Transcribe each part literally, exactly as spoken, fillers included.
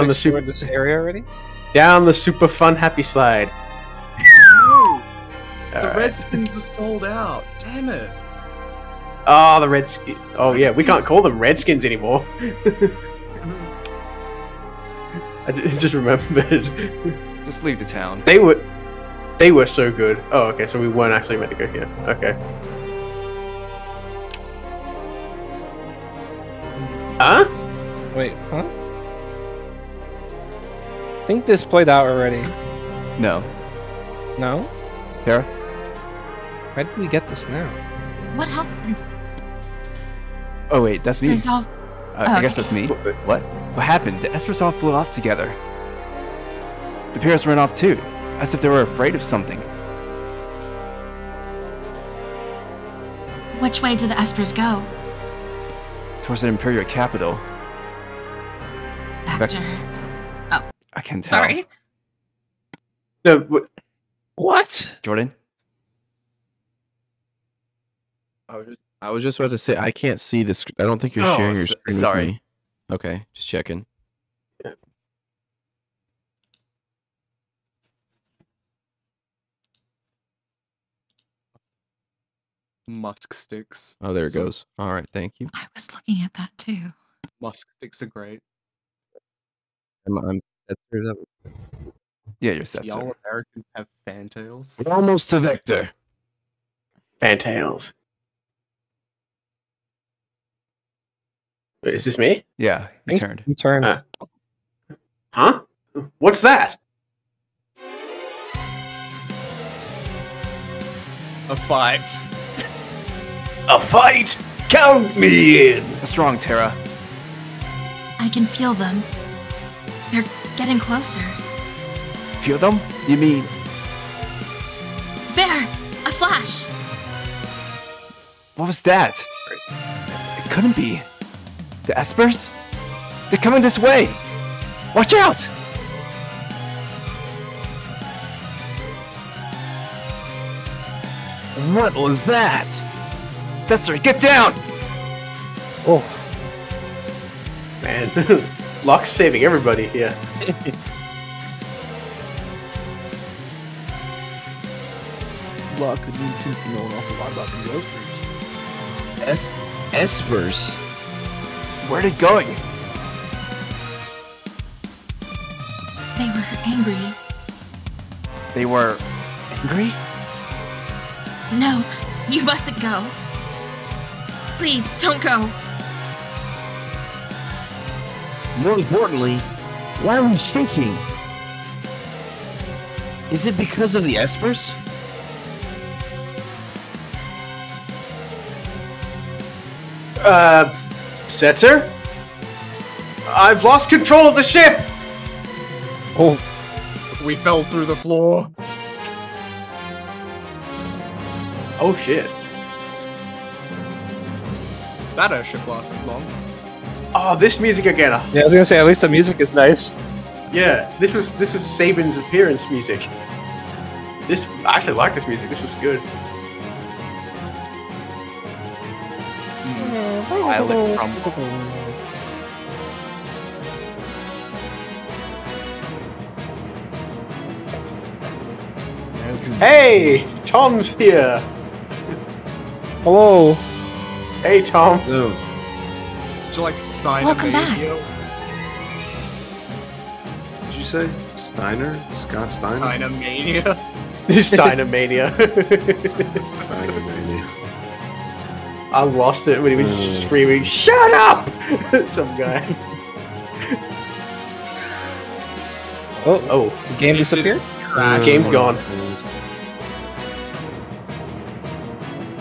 down the super this area already. Down the super fun happy slide. No. The right. Redskins are sold out. Damn it. Oh, the Redskins. Oh yeah, we can't call them Redskins anymore. I just remembered. Just leave the town. They were, they were so good. Oh, okay. So we weren't actually meant to go here. Okay. Huh? Wait, huh? I think this played out already. No. No? Terra? Why did we get this now? What happened? Oh wait, that's me. Uh, okay. I guess that's me. What? What happened? The Espers all flew off together. The Pirates ran off too, as if they were afraid of something. Which way did the Espers go? Towards the Imperial capital. Back oh. I can tell. Sorry. No, wh what? Jordan? I was, just, I was just about to say, I can't see this. I don't think you're oh, sharing your screen sorry. with me. Okay, just checking. Yeah. Musk sticks. Oh, there it so, goes. All right, thank you. I was looking at that too. Musk sticks are great. I'm, I'm Setzer. Yeah, you're Setzer. Y'all Americans have fantails. We're almost to Vector. Fantails. Wait, is this me? Yeah, you turned. You turned. Uh, huh? What's that? A fight. A fight? Count me in! What's wrong, Terra? I can feel them. They're getting closer. Feel them? You mean... There! A flash! What was that? It couldn't be. The Espers? They're coming this way! Watch out! What was that? Setzer, get down! Oh. Man. Locke's saving everybody here. Locke could need to know an awful lot about the Espers. Es Espers? Where'd it going? They were angry. They were... angry? No, you mustn't go. Please, don't go. More importantly, why are we shaking? Is it because of the Espers? Uh, Setzer? I've lost control of the ship! Oh, we fell through the floor. Oh shit. That airship lasted long. Oh, this music again. Yeah, I was gonna say, at least the music is nice. Yeah, this was this was Saban's appearance music. This I actually like this music. This was good. Island crumble. Hey, Tom's here. Hello. Hey, Tom. Hello. Did you like Steiner? Welcome back. Did you say Steiner? Scott Steiner? Steiner Mania. Steiner Mania. Steiner Mania. I lost it when he was mm. screaming, "Shut up!" Some guy. oh, oh. The game disappeared? Uh, Game's gone.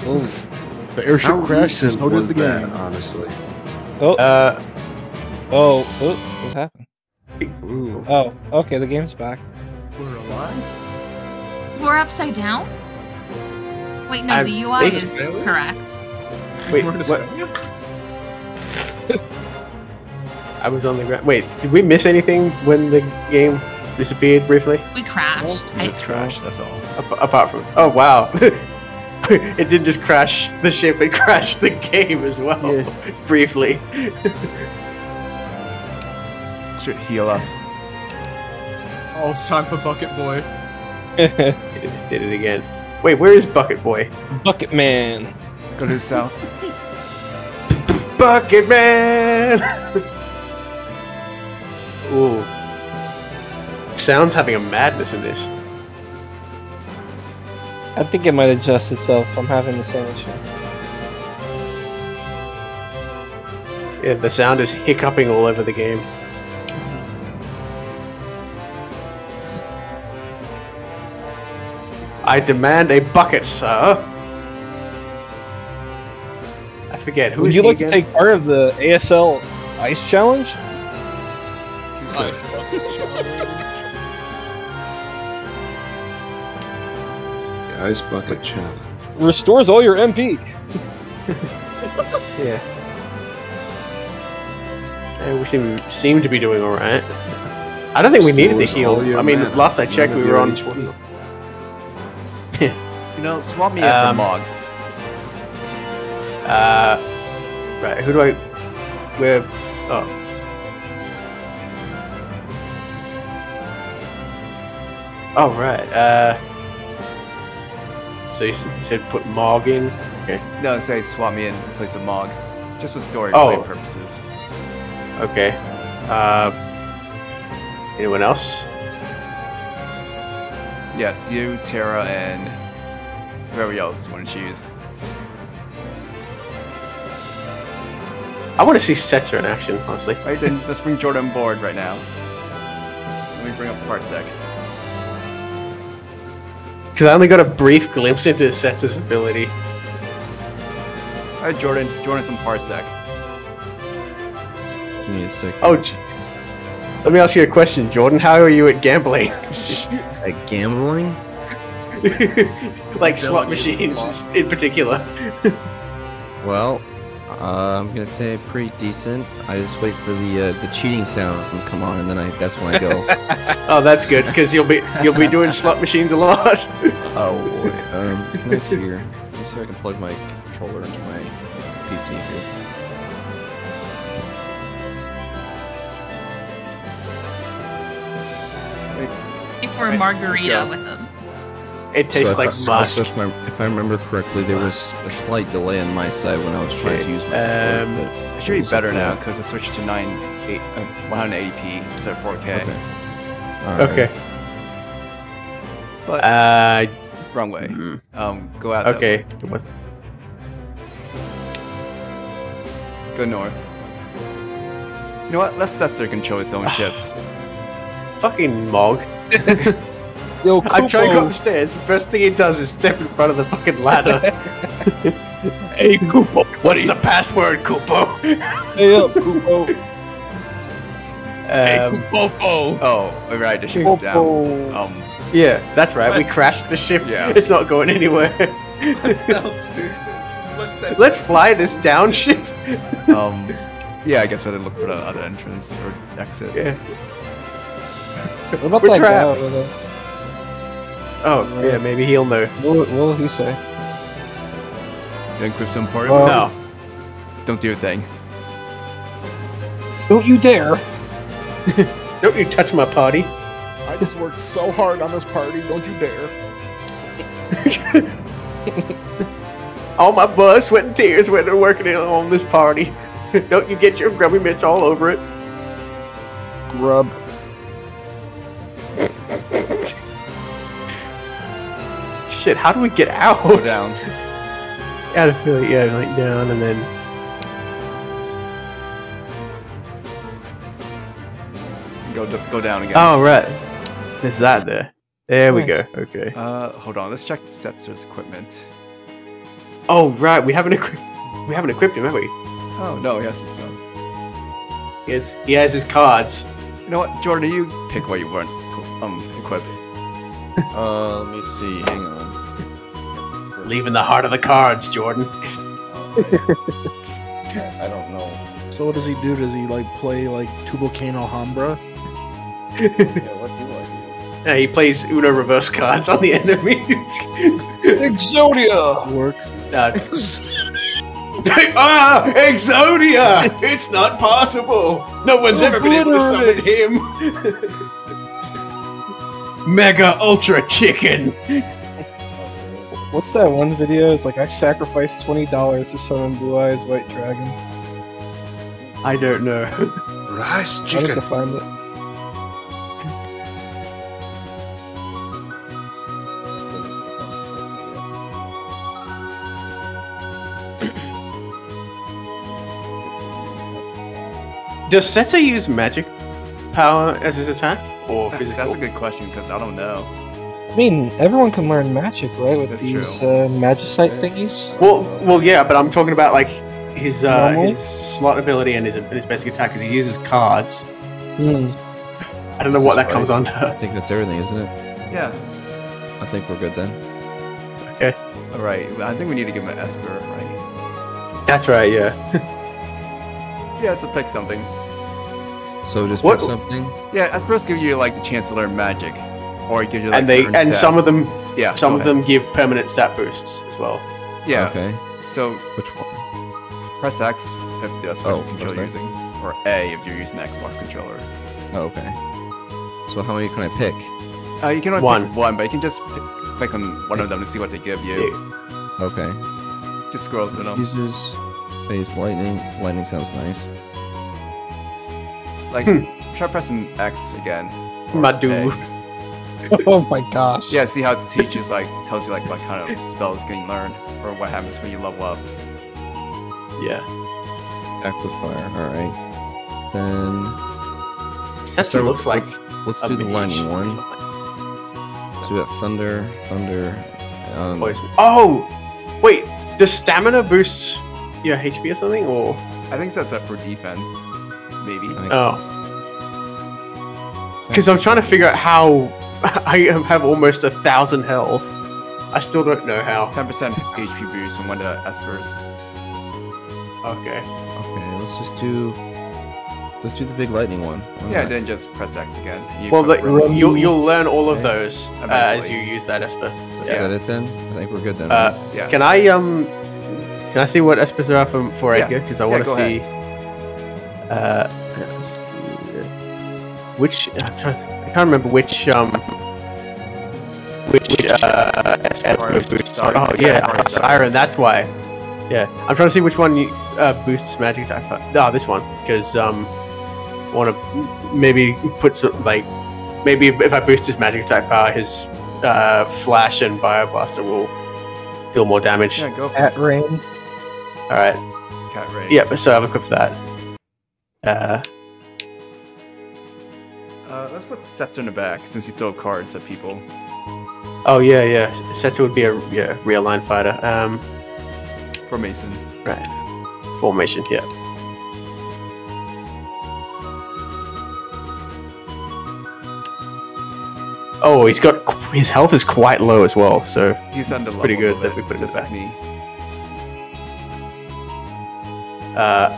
Oof. The airship How crashed and so did the game. That, honestly. Oh. Uh. Oh. Oh. What happened? Ooh. Oh. Okay. The game's back. We're alive. We're upside down. Wait. No. I the U I is really? correct. Wait. What? I was on the ground. Wait. Did we miss anything when the game disappeared briefly? We crashed. Oh, I just crashed. That's all. A apart from. Oh wow. It did just crash the ship, it crashed the game as well, yeah. briefly. Should heal up. Oh, it's time for Bucket Boy. Did it again. Wait, where is Bucket Boy? Bucket Man. Go to the south. Bucket Man! Ooh. Sound's having a madness in this. I think it might adjust itself. I'm having the same issue. Yeah, the sound is hiccuping all over the game. I demand a bucket, sir. I forget who. Would you like again? to take part of the A S L Ice Challenge? Ice bucket challenge. The Ice Bucket Challenge restores all your M P. Yeah. And we seem seem to be doing all right. I don't think restores we needed the heal. I mean, mana. last I checked, we were on. twenty. You know, swap me as um, the Mog. Uh, right, who do I... Where... Oh. Oh, right, uh... So you said put Mog in? Okay. No, say swap me in place of Mog. Just for story oh. purposes. Okay. Uh... Anyone else? Yes, you, Terra, and... whoever else want to choose. I want to see Setzer in action, honestly. Alright then, let's bring Jordan on board right now. Let me bring up Parsec. Because I only got a brief glimpse into Setzer's ability. Alright Jordan, join us on Parsec. Give me a second. Oh, let me ask you a question, Jordan. How are you at gambling? At gambling? Like slot machines in particular. Well, uh, I'm gonna say pretty decent. I just wait for the uh, the cheating sound to come on, and then I that's when I go. Oh, that's good because you'll be you'll be doing slot machines a lot. Oh boy. Um, connect here. Let me see if I can plug my controller into my P C here. For a margarita with them. It tastes so like I, musk. If I, if I remember correctly, there was a slight delay on my side when I was trying to use my um, controller. It should be better now, because I switched to nine, eight, uh, one eighty p instead of four K. Okay. Right. Okay. But, uh, wrong way. Mm-hmm. Um, go out Okay. What's... Go north. You know what? Let's Setzer control his own ship. Fucking Mog. Yo, I'm trying to go upstairs. First thing he does is step in front of the fucking ladder. Hey, Kupo. What's the password, Kupo? Hey, up, Kupo. Um, hey, Kupo. Oh, right. The ship's down. Um, yeah, that's right. We crashed the ship. Yeah. It's not going anywhere. Let's, Let's, Let's fly this down ship. um, yeah, I guess we had to look for the other entrance or exit. Yeah. What about We're that trapped. Guy over Oh, uh, yeah, maybe he'll know. What will he say? Then encrypt some party well, No. Please. Don't do a thing. Don't you dare! Don't you touch my party! I just worked so hard on this party, don't you dare! All my blood, sweat, and tears went to working on this party. Don't you get your grubby mitts all over it. Grub. Shit, how do we get out? Go down. Gotta feel it, yeah, like down and then. Go go down again. Oh, right. There's that there. There nice. we go. Okay. Uh, hold on, let's check Setzer's equipment. Oh, right, we haven't, we haven't equipped him, have we? Oh, no, he has some stuff. He has, he has his cards. You know what, Jordan, you pick what you want um, equipped. Uh, let me see. Hang on. Leaving the heart of the cards, Jordan. I don't know. So what does he do? Does he like play like Tubalcane Alhambra? Yeah, what do I do? Yeah, he plays Uno reverse cards on the enemy. Exodia works. Nah. Ex ah, Exodia! It's not possible. No one's ever been able to summon him. Mega Ultra Chicken. What's that one video? It's like, I sacrificed twenty dollars to summon Blue Eyes White Dragon. I don't know. Rice Chicken. I have to find it. Does Setzer use magic power as his attack, or physical? That's a good question, because I don't know. I mean, everyone can learn magic, right? With That's these uh, magicite thingies. Well, well, yeah, but I'm talking about like his uh, his slot ability and his and his basic attack, because he uses cards. Mm. I don't know this what that right. comes under. I think that's everything, isn't it? Yeah. I think we're good then. Okay. All right. I think we need to give him an Esper, right? That's right. Yeah. He has to pick something. So just pick what? something. Yeah, Espers give you like the chance to learn magic, or it gives you like and they and stat. some of them. Yeah, some of ahead. them give permanent stat boosts as well. Yeah. Okay. So which one? Press X if the Espers oh, controller you're using, or A if you're using an Xbox controller. Oh, okay. So how many can I pick? Uh, you can only one. pick one, but you can just pick, click on one yeah. of them to see what they give you. Yeah. Okay. Just scroll through them. Uses. Phase lightning. Lightning sounds nice. Like, hmm. try pressing X again. Madu. Oh my gosh. Yeah, see how the teacher's like tells you like what kind of spells getting learned or what happens when you level up. Yeah. Aquifire. All right. Then. Setzer so looks like. Let's do the lightning one. Let's do that thunder, thunder. Um, Poison. Oh, wait. Does stamina boost? Yeah, H P or something, or I think that's up for defense, maybe. Oh, because I'm trying to figure out how I have almost a thousand health. I still don't know how. Ten percent H P boost from one of the Espers. Okay. Okay, let's just do. Let's do the big lightning one. All yeah, right. then just press X again. You well, the, you'll you'll learn all of those uh, as you use that Esper. So yeah. Is that it then? I think we're good then. Uh, right? yeah. Can I um? Can I see what Espers are from for yeah. Edgar? Because I yeah, want to see. Uh, which I'm trying to I can't remember which um. Which, which uh. Espers boosts. Oh yeah, Iron. Siren. That's why. Yeah, I'm trying to see which one you, uh, boosts magic attack. Ah, oh, this one, because um, I want to maybe put some like maybe if I boost his magic attack power, his uh flash and bioblaster will. Deal more damage. Yeah, go for Cat it. Rain. Alright. Cat Rain. Yep, yeah, so I've equipped that. Uh, uh, let's put Setzer in the back, since he throws cards at people. Oh, yeah, yeah. Setzer would be a yeah, real line fighter. Um, Formation. Right. Formation, yeah. Oh, he's got his health is quite low as well, so he's under it's pretty good that we put him just back. Like me. Uh,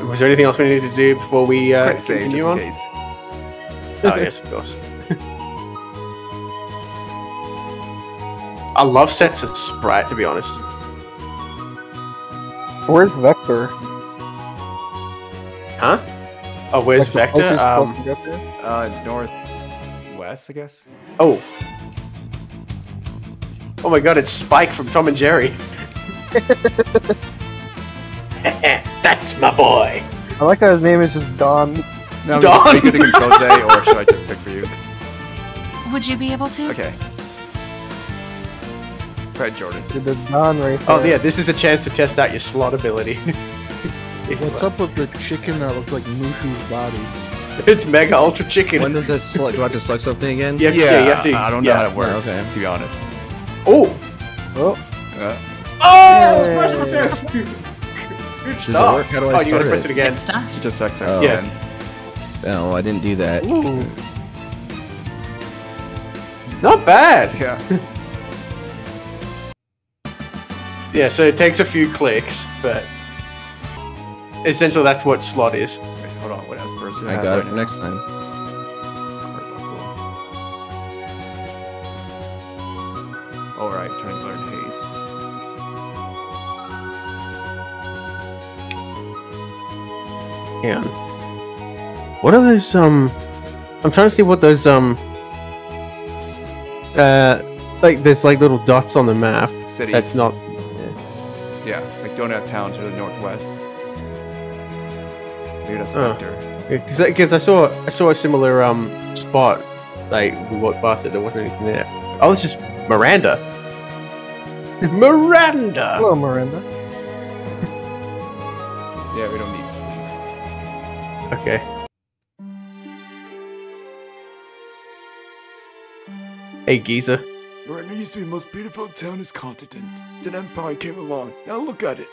uh, was there anything else we needed to do before we uh, continue on? Case. Oh yes, of course. I love sets of sprite, to be honest. Where's Vector? Huh? Oh, where's Vector? Um, uh, north. I guess. Oh. Oh my god, it's Spike from Tom and Jerry. That's my boy. I like how his name is just Don. Now, Don? Are you going to control J, or should I just pick for you? Would you be able to? Okay. Fred Jordan. The Don right there. Oh yeah, this is a chance to test out your slot ability. What's up with the chicken that looked like Mushu's body? It's Mega Ultra Chicken. When does this select? Do I have to select something again? You have to, yeah, yeah, you have to, I don't know yeah. how it works, okay. to be honest. Oh! Oh! Uh. Oh! Yay. First attempt! Good stuff! How do I oh, you gotta press it, it again. You just press X again. No, I didn't do that. Ooh. Not bad! Yeah. Yeah, so it takes a few clicks, but essentially that's what slot is. Hold on, what else? I got it for next time. Alright, trying to learn haste. can. What are those, um... I'm trying to see what those, um... Uh... Like, there's, like, little dots on the map. Cities. That's not... Yeah, yeah, like, going out of town to the northwest. Weird Spectre. Because uh, cause I saw I saw a similar, um, spot. Like, we walked past it, there wasn't anything there. Oh, it's just Miranda! Miranda! Hello, Miranda. Yeah, we don't need sleep. Okay. Hey, Giza. Miranda used to be the most beautiful town on this continent. Then Empire came along. Now look at it.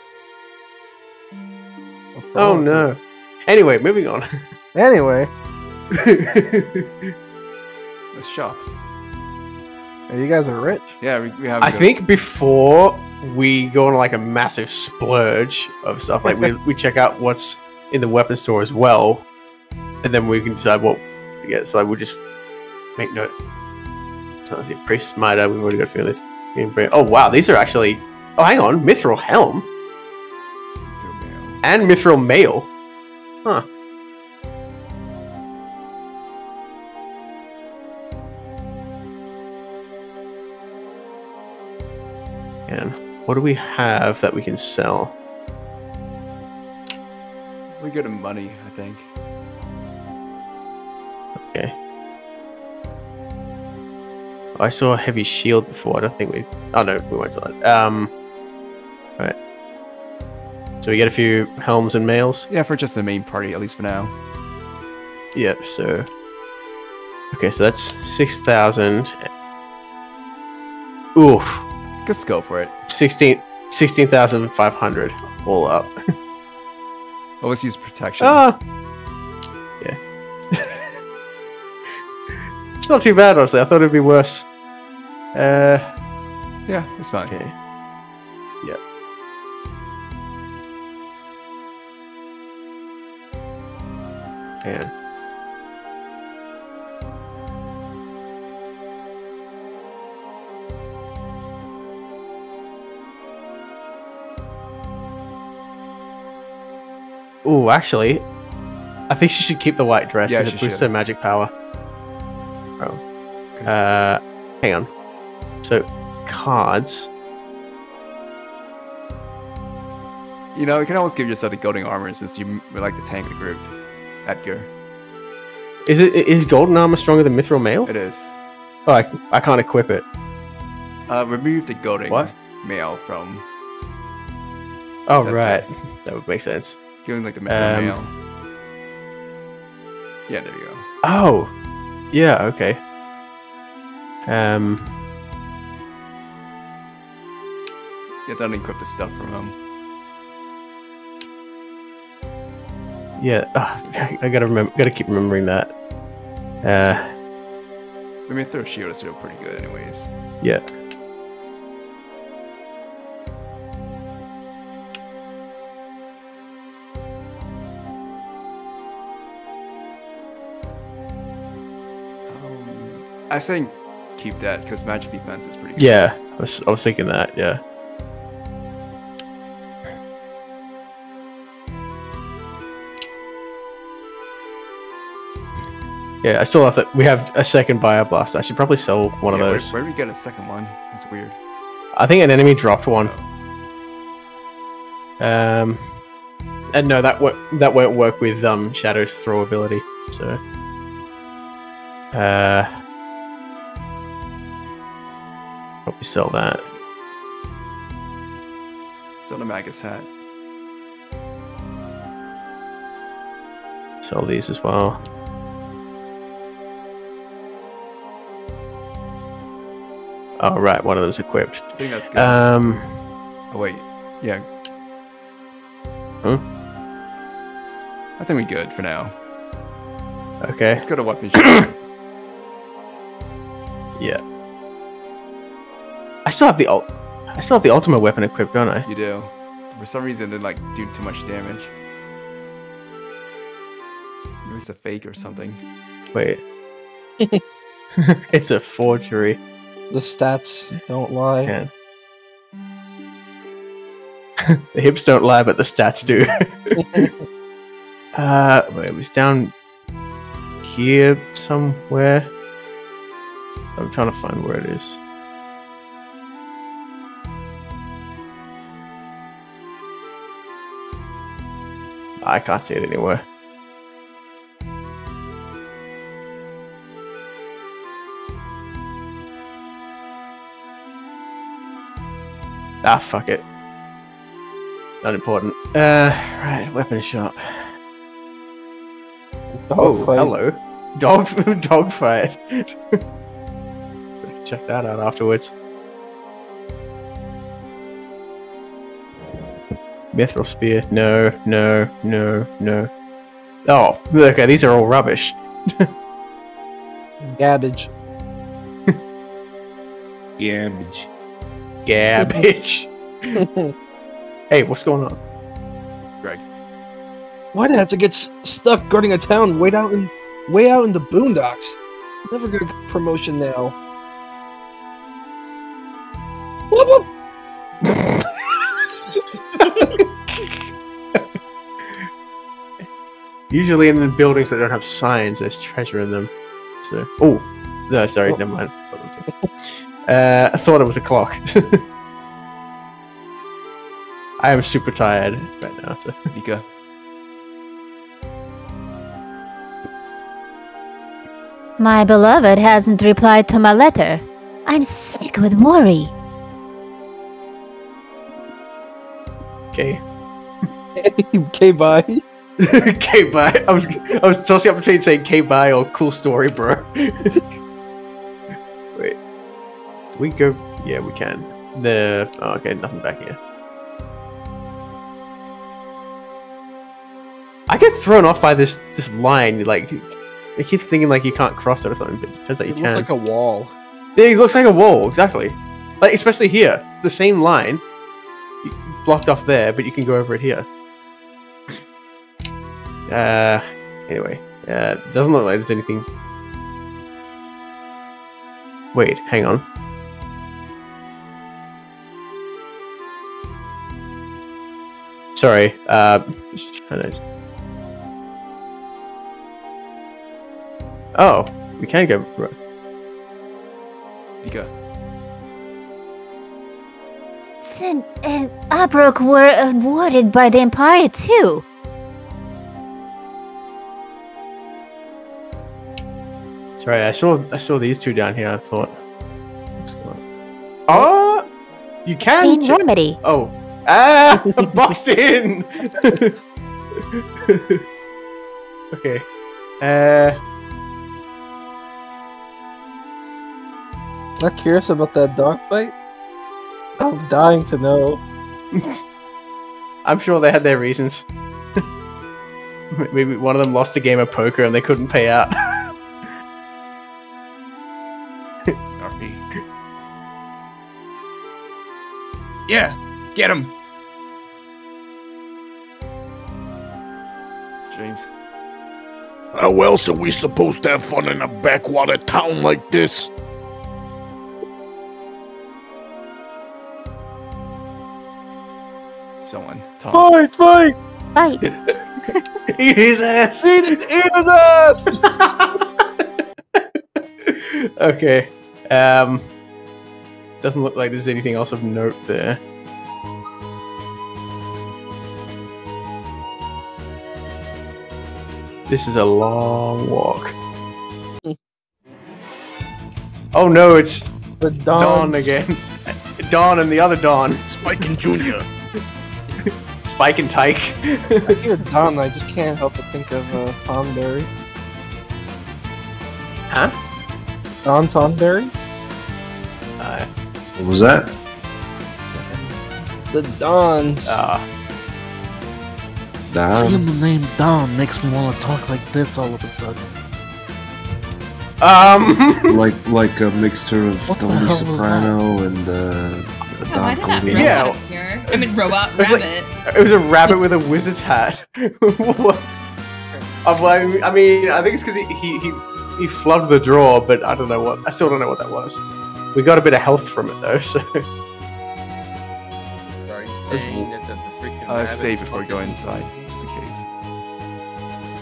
Oh, no. Anyway, moving on. Anyway. Let's shop. You guys are rich. Yeah, we, we have. I think before we go on like a massive splurge of stuff, like we we check out what's in the weapon store as well, and then we can decide what we get. So like, we'll just make note. So see, priest, mitre. We've already got to feel this. Oh wow, these are actually. Oh, hang on, mithril helm and mithril mail. Huh. What do we have that we can sell? We're good at money, I think. Okay. Oh, I saw a heavy shield before. I don't think we. Oh no, we won't sell it. Um. All right. So we get a few helms and mails. Yeah, for just the main party, at least for now. Yep. Yeah, so. Okay, so that's six thousand. Oof. Let's go for it. Sixteen, sixteen thousand five hundred, all up. Always use protection. Ah, yeah. It's not too bad, honestly. I thought it'd be worse. Uh, yeah, it's fine. Okay. Yep. And. Ooh, actually, I think she should keep the white dress because yeah, it boosts her magic power. Oh. Uh, hang on. So, cards. You know, you can always give yourself a golden armor since you were like the tank of the group. Edgar. Is it is golden armor stronger than mithril mail? It is. Oh, I, I can't equip it. Uh, remove the golden what? mail from. Oh right, it? That would make sense. Doing like the metal um, mail. Yeah, there you go. Oh, yeah. Okay. Um, yeah, don't equip the stuff from home. Yeah, oh, I gotta remember. Gotta keep remembering that. Uh, I mean, throw shield is still pretty good, anyways. Yeah. I think keep that because magic defense is pretty good. Yeah, I was, I was thinking that, yeah. Yeah, I still have that. We have a second Bioblast. I should probably sell one yeah, of those. Where, where did we get a second one? That's weird. I think an enemy dropped one. Oh. Um, and no, that, that won't work with um, Shadow's throw ability, so... Uh, probably sell that. Sell the Magus hat. Sell these as well. Oh right, one of those equipped. I think that's good. Um. Oh wait, yeah. Huh? I think we're good for now. Okay. Let's go to weapon shop. Yeah. I still have the ult I still have the ultimate weapon equipped, don't I? You do. For some reason, they like do too much damage. Maybe it's a fake or something. Wait. It's a forgery. The stats don't lie. Yeah. The hips don't lie, but the stats do. Uh, it was down here somewhere. I'm trying to find where it is. I can't see it anywhere. Ah, fuck it. Not important. Uh, right, weapon shop. Dog oh, fight. Hello. Dog, dog fight. Check that out afterwards. Mithril spear. No, no, no, no. Oh, okay, these are all rubbish. Garbage. Garbage. Garbage. Hey, what's going on, Greg? Why'd I have to get s stuck guarding a town way out in way out in the boondocks? Never gonna get promotion now. Whoop, whoop. Usually in the buildings that don't have signs, there's treasure in them. So, oh, no, sorry, oh. Never mind. Uh, I thought it was a clock. I am super tired right now. So. Nika. My beloved hasn't replied to my letter. I'm sick with worry. Okay. Okay, bye. Okay, bye. I was I was tossing up between saying "K bye" or "Cool story, bro." Wait, we go? Yeah, we can. The oh, okay, nothing back here. I get thrown off by this this line. Like, I keep thinking like you can't cross it or something, but it turns out you can. It looks like a wall. Yeah, it looks like a wall exactly. Like especially here, the same line blocked off there, but you can go over it here. Uh, anyway, uh, doesn't look like there's anything. Wait, hang on. Sorry, uh, just trying to... Oh, we can go. You go. Cid and Albrook were awarded by the Empire too. Right, I saw I saw these two down here. I thought, oh, you can. Remedy. Oh, ah, boxed in. Okay, uh, not curious about that dog fight. I'm dying to know. I'm sure they had their reasons. Maybe one of them lost a game of poker and they couldn't pay out. Yeah, get him. James. How else are we supposed to have fun in a backwater town like this? Someone talk. Fight, fight! Fight! Eat his ass! Eat, eat his ass! Okay. Um... Doesn't look like there's anything else of note there. This is a long walk. Oh no, it's the Dawn again. Dawn and the other Dawn. Spike and Junior. Spike and Tyke. I hear Dawn, I just can't help but think of uh, Tom Berry. Huh? Don Tom Berry? Uh, What was that? The Dons. Ah. Don. Seeing the name Don makes me want to talk like this all of a sudden. Um. like like a mixture of Tony Soprano and uh. Oh, Don. Why did that rabbit yeah. appear? I mean, robot it rabbit. Like, it was a rabbit with a wizard's hat. What? I mean, I think it's because he he he he flubbed the draw, but I don't know what. I still don't know what that was. We got a bit of health from it though, so. Are you saying that the freaking uh, save before we go inside, just in case.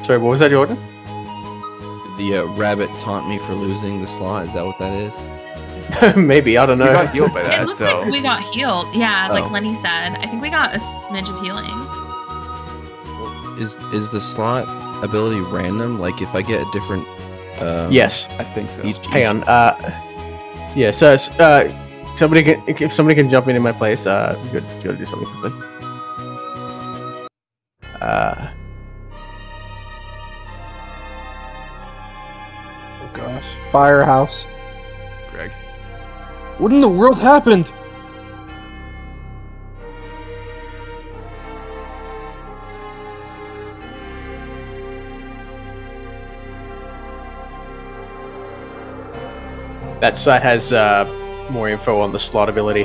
Sorry, what was that, Jordan? The uh, rabbit taunt me for losing the slot. Is that what that is? Maybe. I don't know. We got healed by that. It looks so. Like we got healed. Yeah, oh. Like Lenny said. I think we got a smidge of healing. Is is the slot ability random? Like if I get a different... Um, yes. I think so. Each, each Hang on. Uh, yeah, so uh, somebody can, if somebody can jump in in my place, uh, I'm going to do something quickly. Uh... Gosh. Firehouse. Greg. What in the world happened? That site has uh, more info on the slot ability.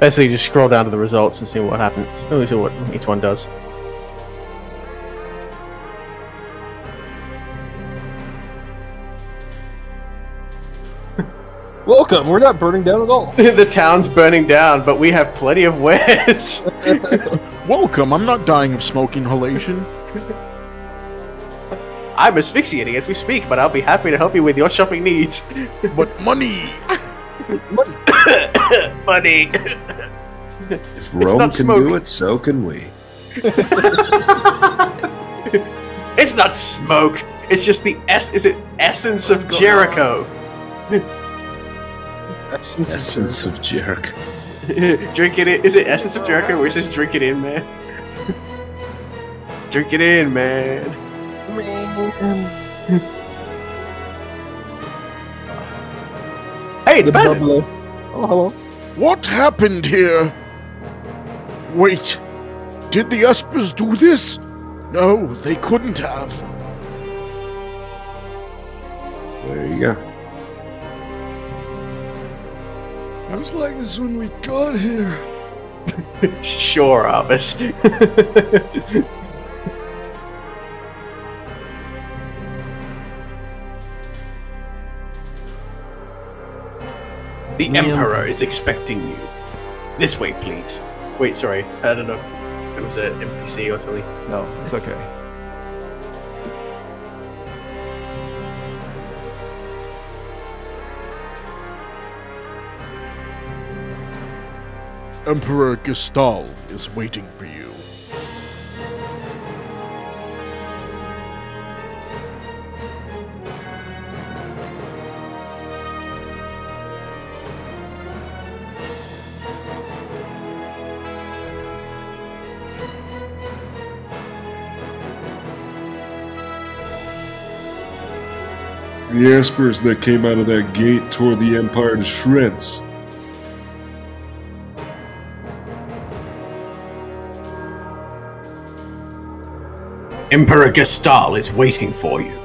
Basically, just scroll down to the results and see what happens. At least what each one does. Welcome, we're not burning down at all. The town's burning down, but we have plenty of wares. Welcome, I'm not dying of smoke inhalation. I'm asphyxiating as we speak, but I'll be happy to help you with your shopping needs. But money! Money! Money! If Rome can smoke. do it, so can we. It's not smoke, it's just the es- is it essence What's of Jericho. On? Essence, essence of Jericho. Drink it in. Is it Essence of Jericho where it says drink it in, man? Drink it in, man. Hey, it's better. Oh, hello. What happened here? Wait. Did the Espers do this? No, they couldn't have. There you go. I was like this when we got here. Sure, Abbas. The Emperor is expecting you. This way, please. Wait, sorry. I don't know if it was an N P C or something. No, it's okay. Emperor Gestahl is waiting for you. The Espers that came out of that gate tore the Empire to shreds. Emperor Gestahl is waiting for you.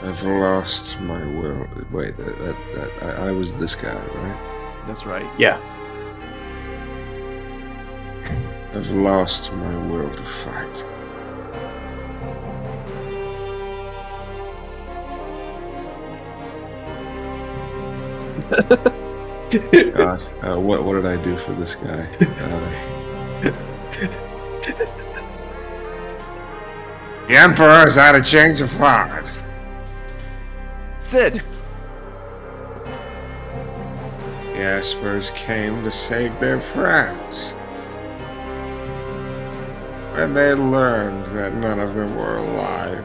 I've lost my will. Wait, that, that, that I, I was this guy, right? That's right. Yeah. I've lost my will to fight. God, uh, what what did I do for this guy? Uh... The Emperor's had a change of heart. Cid. The Espers came to save their friends, when they learned that none of them were alive,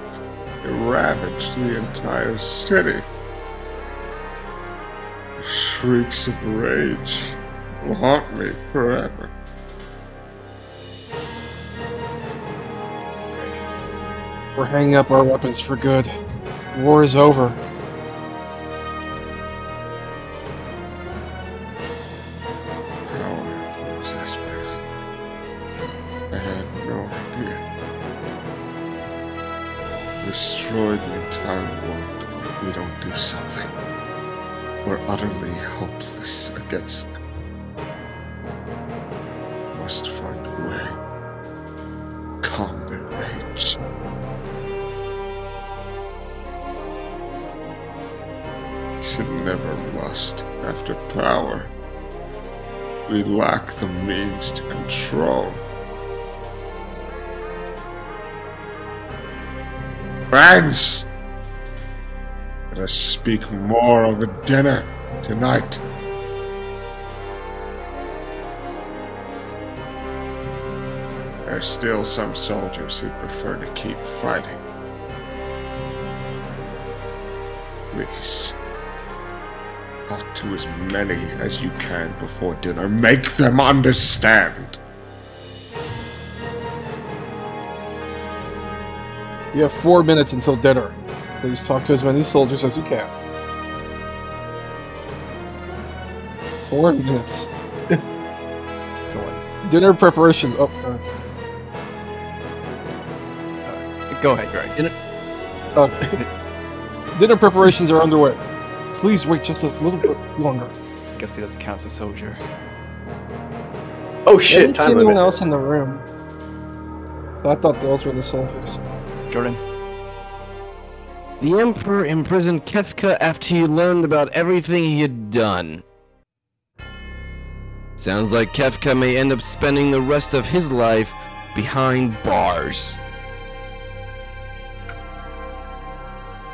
they ravaged the entire city. Shrieks of rage will haunt me forever. We're hanging up our weapons for good. War is over. How are those aspects? I had no idea. Destroy the entire world if we don't do something. We're utterly hopeless against them. must find a way. Calm their rage. Should never lust after power. We lack the means to control. Friends! Let us speak more over dinner tonight. There are still some soldiers who prefer to keep fighting. Please, talk to as many as you can before dinner. Make them understand. You have four minutes until dinner. Please talk to as many soldiers as you can. Four minutes. Dinner preparation. Oh, uh, go ahead, Greg. Dinner. Uh, dinner preparations are underway. Please wait just a little bit longer. I guess he doesn't count as a soldier. Oh shit! I didn't see anyone else in the room. I thought those were the soldiers. Jordan. The Emperor imprisoned Kefka after he learned about everything he had done. Sounds like Kefka may end up spending the rest of his life behind bars.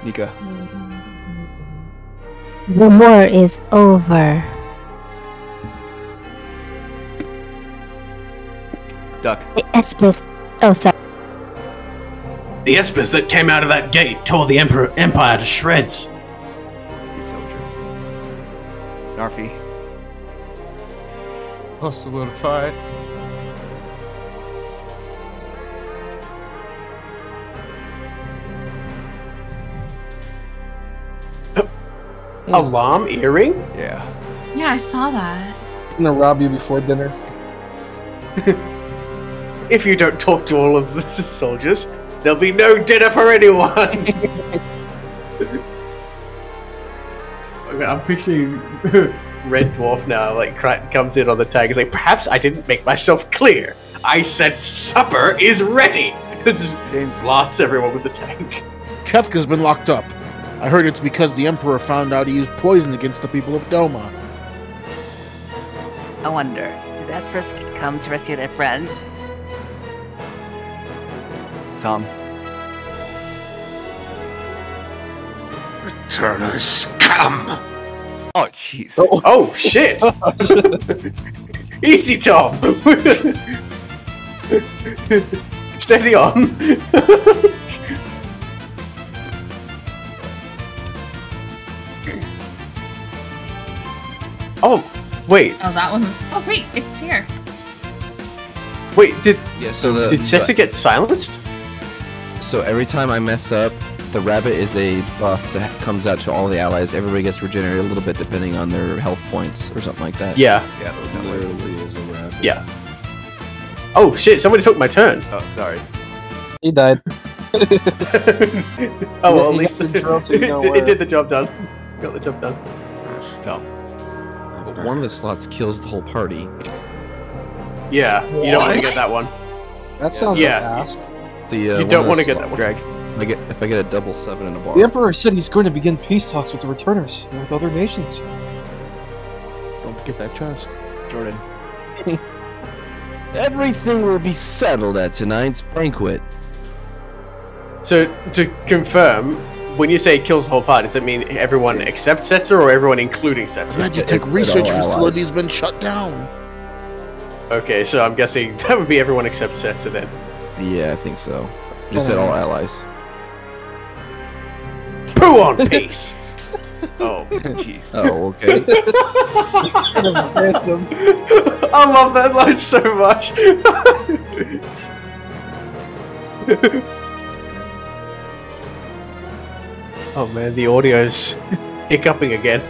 Nika. The war is over. Duck. The Espers. Oh, sorry. The Espers that came out of that gate tore the Emperor Empire to shreds. These soldiers. Narfi. Lost the will to fight. Alarm earring? Yeah. Yeah, I saw that. I'm gonna rob you before dinner. If you don't talk to all of the soldiers, there'll be no dinner for anyone! I mean, I'm picturing Red Dwarf now, like, comes in on the tag, he's like, perhaps I didn't make myself clear! I said supper is ready! James lost everyone with the tank. Kefka's been locked up. I heard it's because the Emperor found out he used poison against the people of Doma. I wonder, did Espers come to rescue their friends? Tom. Returners scum! Oh, jeez. Oh, oh, shit! Easy, Tom! Steady on! Oh, wait. Oh, that one. Oh, wait, it's here. Wait, did... Yeah, so the... Did Setzer get silenced? So every time I mess up, the rabbit is a buff that comes out to all the allies. Everybody gets regenerated a little bit depending on their health points or something like that. Yeah. Yeah, that was not literally is a rabbit. Yeah. Oh shit! Somebody took my turn. Oh, sorry. He died. Oh well, at least it, it did the job done. Got the job done. Tom. But one of the slots kills the whole party. Yeah. You don't want to get that one. That sounds yeah. like ass. The, uh, you don't want to get that one, Greg. I get, if I get a double seven in a bar. The Emperor said he's going to begin peace talks with the Returners and with other nations. Don't forget that chest. Jordan. Everything will be settled at tonight's banquet. So, to confirm, when you say it kills the whole party, does it mean everyone except Setzer or everyone including Setzer? Magitek research facility's been shut down. Okay, so I'm guessing that would be everyone except Setzer then. Yeah, I think so. You said all allies. Poo on peace! Oh, jeez. Oh, okay. I love that line so much! Oh man, the audio's hiccuping again.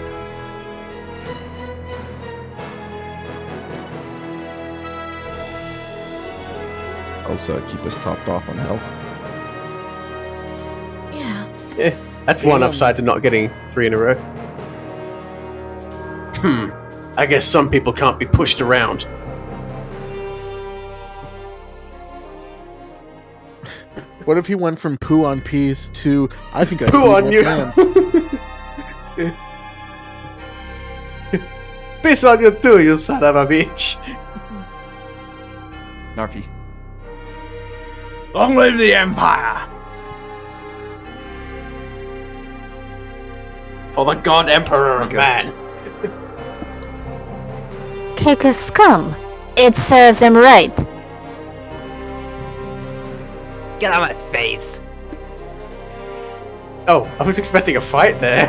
Also keep us topped off on health. Yeah. Yeah, that's one upside to not getting three in a row. Hmm. I guess some people can't be pushed around. What if he went from poo on peace to I think I poo on you? Piss on you too, you son of a bitch. Narfi. Long live the Empire! For the God Emperor of okay. Man. Cake is scum. It serves him right. Get out of my face! Oh, I was expecting a fight there.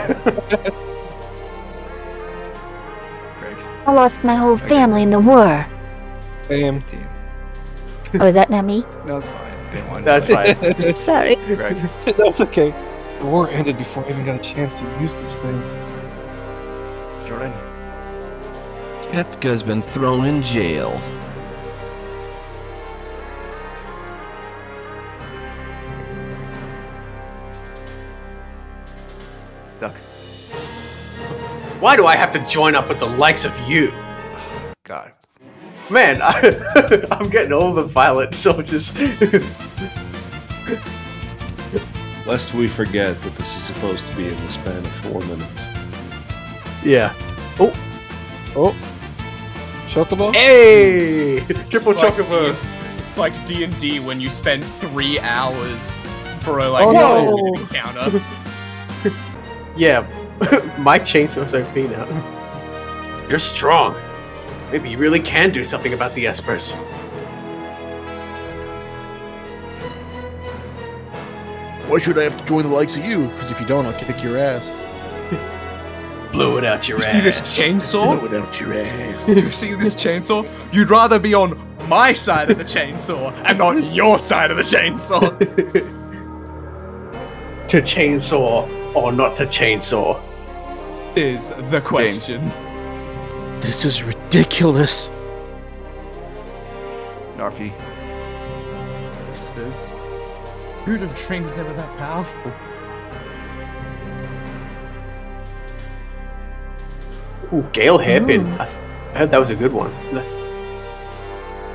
I lost my whole okay. family in the war. A M T. Oh, is that not me? No, it's fine. I didn't want That's that. fine. Sorry. Greg. That's okay. The war ended before I even got a chance to use this thing. Jordan. Kefka's been thrown in jail. Duck. Why do I have to join up with the likes of you? God. Man, I, I'm getting over violent, so just... Lest we forget that this is supposed to be in the span of four minutes. Yeah. Oh. Oh. Chocobo? Hey! Triple it's Chocobo. Like, it's like D and D when you spend three hours for a, like, oh, no. encounter. Yeah. My chainsaw's like me now. You're strong. Maybe you really can do something about the Espers. Why should I have to join the likes of you? Because if you don't, I'll kick your ass. Blow it out your you ass. See this chainsaw? Blow it out your ass. You see this chainsaw? You'd rather be on my side of the chainsaw and not your side of the chainsaw. To chainsaw or not to chainsaw is the question. Games. This is ridiculous. Narfi. Espers. Who'd have dreamed they were that powerful? Ooh, Gale Hairpin. I, I heard that was a good one.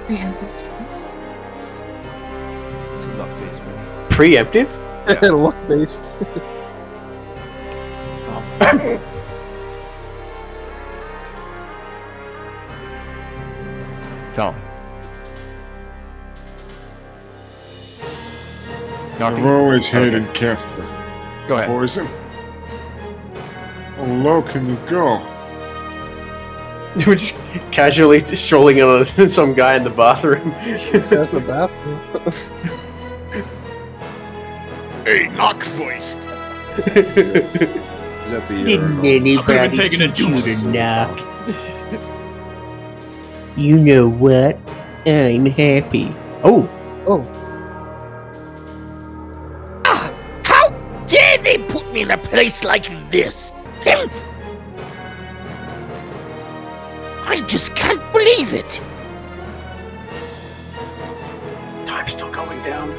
Preemptive. It's a luck based one. Preemptive? Yeah. Luck based. Oh. Tom. I've always hated okay. Kefka. Go ahead. Poison. How low can you go? You were just casually strolling in on some guy in the bathroom. That's the bathroom. Hey, knock voiced. Is that the uh, I could be taking a juice. Knock. You know what? I'm happy. Oh! Oh! Ah! How dare they put me in a place like this! Help! I just can't believe it! Time's still going down.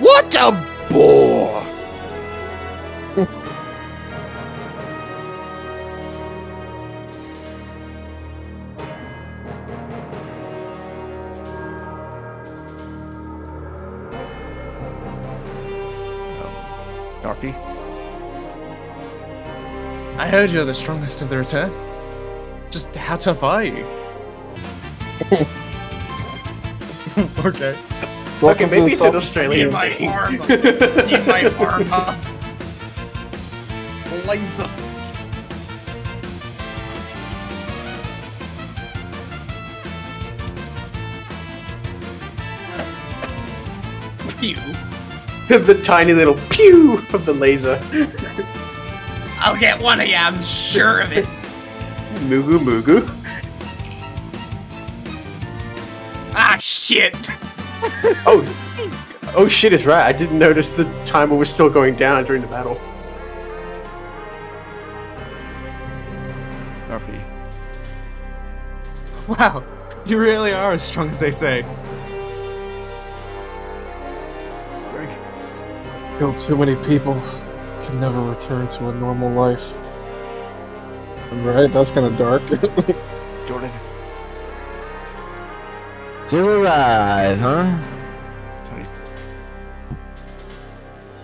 What a bore! I heard you're the strongest of the Returners. Just how tough are you? Okay. Welcome okay, maybe it's an Australian my armor. Need my armor. Laser. Pew. The tiny little pew of the laser. I'll get one of you, I'm sure of it. Mugu Mugu. Ah, shit. oh, oh shit is right. I didn't notice the timer was still going down during the battle. Murphy. Wow, you really are as strong as they say. Greg. Killed too many people. Can never return to a normal life. Right? That's kind of dark. Jordan. Still alive, huh?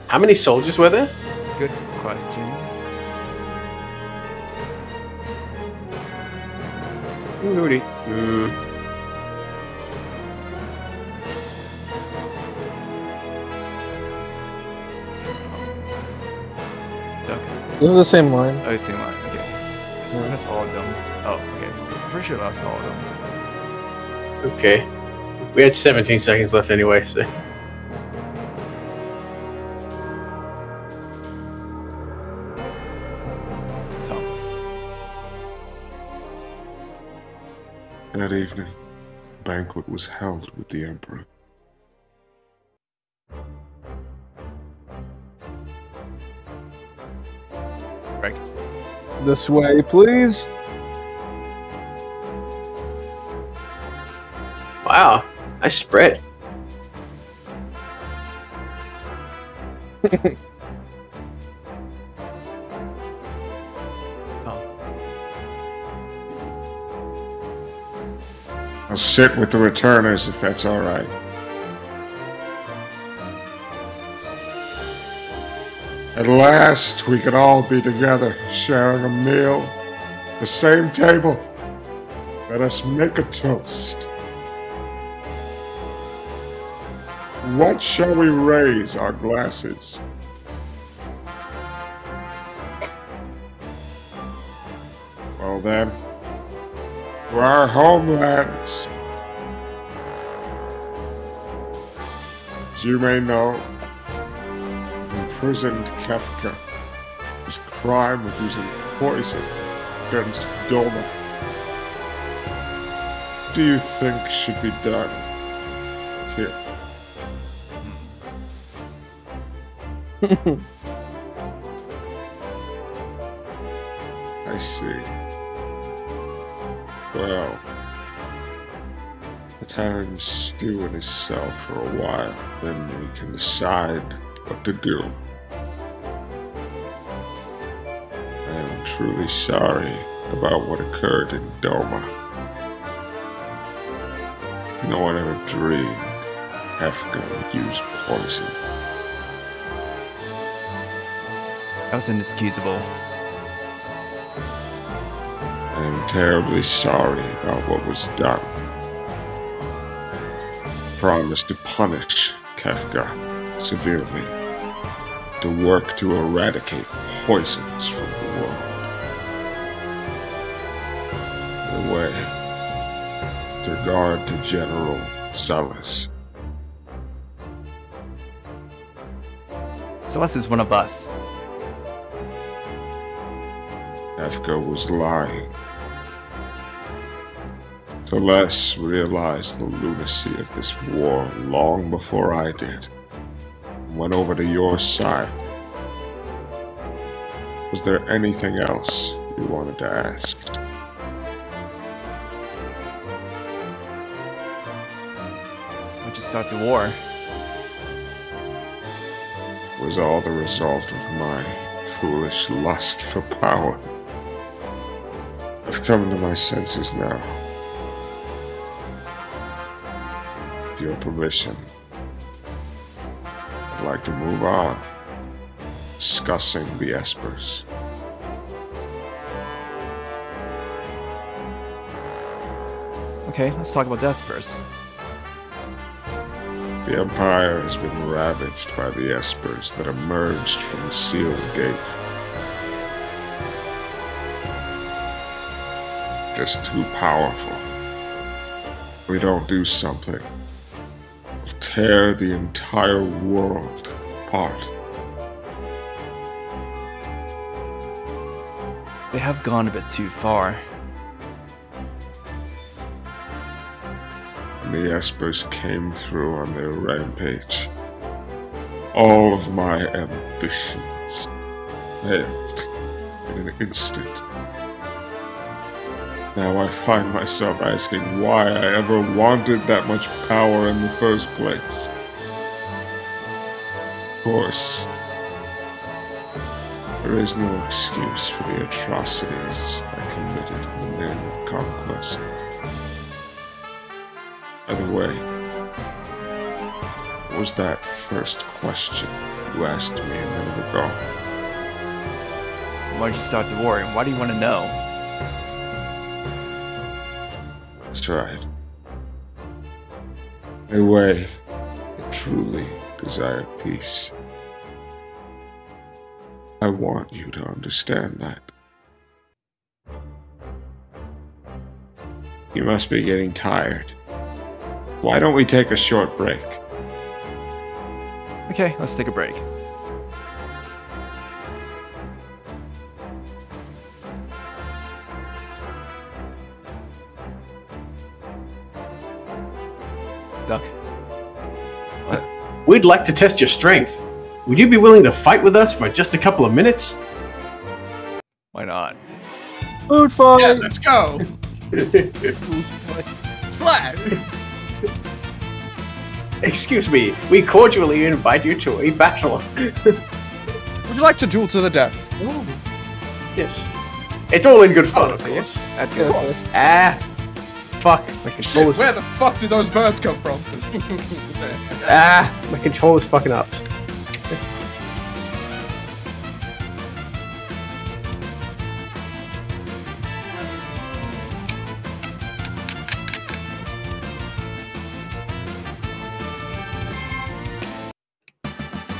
How many soldiers were there? Good question. Moody. Mm. Okay. This is the same line. Oh, same line. Okay. So yeah. That's all of them. Oh, okay. Pretty sure that's all of them. Okay. We had seventeen seconds left anyway, so. That evening, a banquet was held with the Emperor. Right. This way, please. Wow, I spread. I'll sit with the Returners if that's all right. At last, we can all be together, sharing a meal, at the same table. Let us make a toast. What shall we raise our glasses? Well then. For our homelands. As you may know, imprisoned Kefka was crime of using poison against Doma. What do you think should be done here? I see. Well, let him stew in his cell for a while, then we can decide what to do. I am truly sorry about what occurred in Doma. No one ever dreamed Kefka would use poison. That's inexcusable. I am terribly sorry about what was done. I promised to punish Kefka severely, to work to eradicate poisons from the world. In a way, with regard to General Celes. Celes is one of us. Kefka was lying. Celes realized the lunacy of this war long before I did, and went over to your side. Was there anything else you wanted to ask? Why'd you start the war? It was all the result of my foolish lust for power. I've come to my senses now. With your permission, I'd like to move on, discussing the Espers. Okay, let's talk about the Espers. The Empire has been ravaged by the Espers that emerged from the Sealed Gate. Just too powerful. If we don't do something, we'll tear the entire world apart. They have gone a bit too far. When the Espers came through on their rampage, all of my ambitions failed in an instant. Now I find myself asking why I ever wanted that much power in the first place. Of course, there is no excuse for the atrocities I committed in the name of conquest. Either way, what was that first question you asked me a minute ago? Why'd you start the war, and why do you want to know? That's right. In a way, I truly desire peace. I want you to understand that. You must be getting tired. Why don't we take a short break? Okay, let's take a break. Duck. What? We'd like to test your strength. Would you be willing to fight with us for just a couple of minutes? Why not? Food fight! Yeah, let's go! Slap! Excuse me, we cordially invite you to a battle. Would you like to duel to the death? Ooh. Yes. It's all in good fun, oh, of course. Of course. Ah! Fuck, my controller's- Where the fuck do those birds come from? Ah! My controller's fucking up.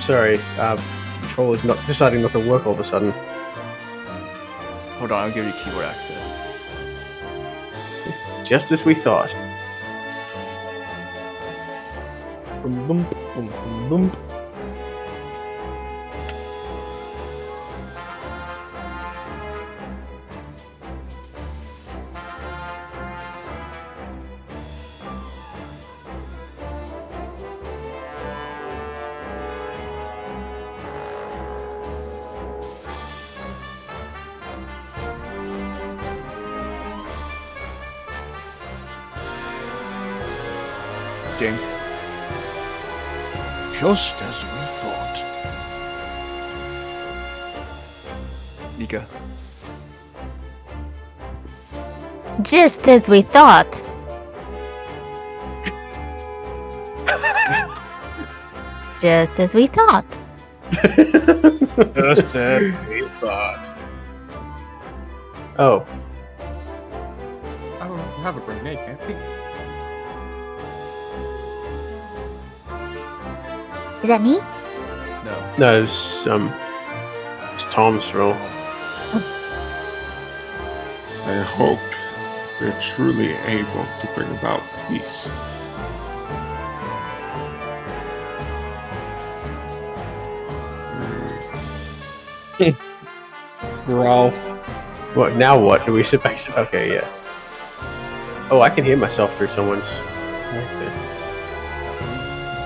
Sorry, uh, controller's not deciding not to work all of a sudden. Hold on, I'll give you keyboard access. Just as we thought. Boom, boom, boom, boom, boom. James. Just as we thought. Nika. Just as we thought. Just as we thought. Just as we thought. Oh. I don't have a grenade, can't we? Is that me? No. No, it's, um, it's Tom's role. Oh. I hope we're truly able to bring about peace. Growl. What, now what? Do we sit back? Okay, yeah. Oh, I can hear myself through someone's... right there.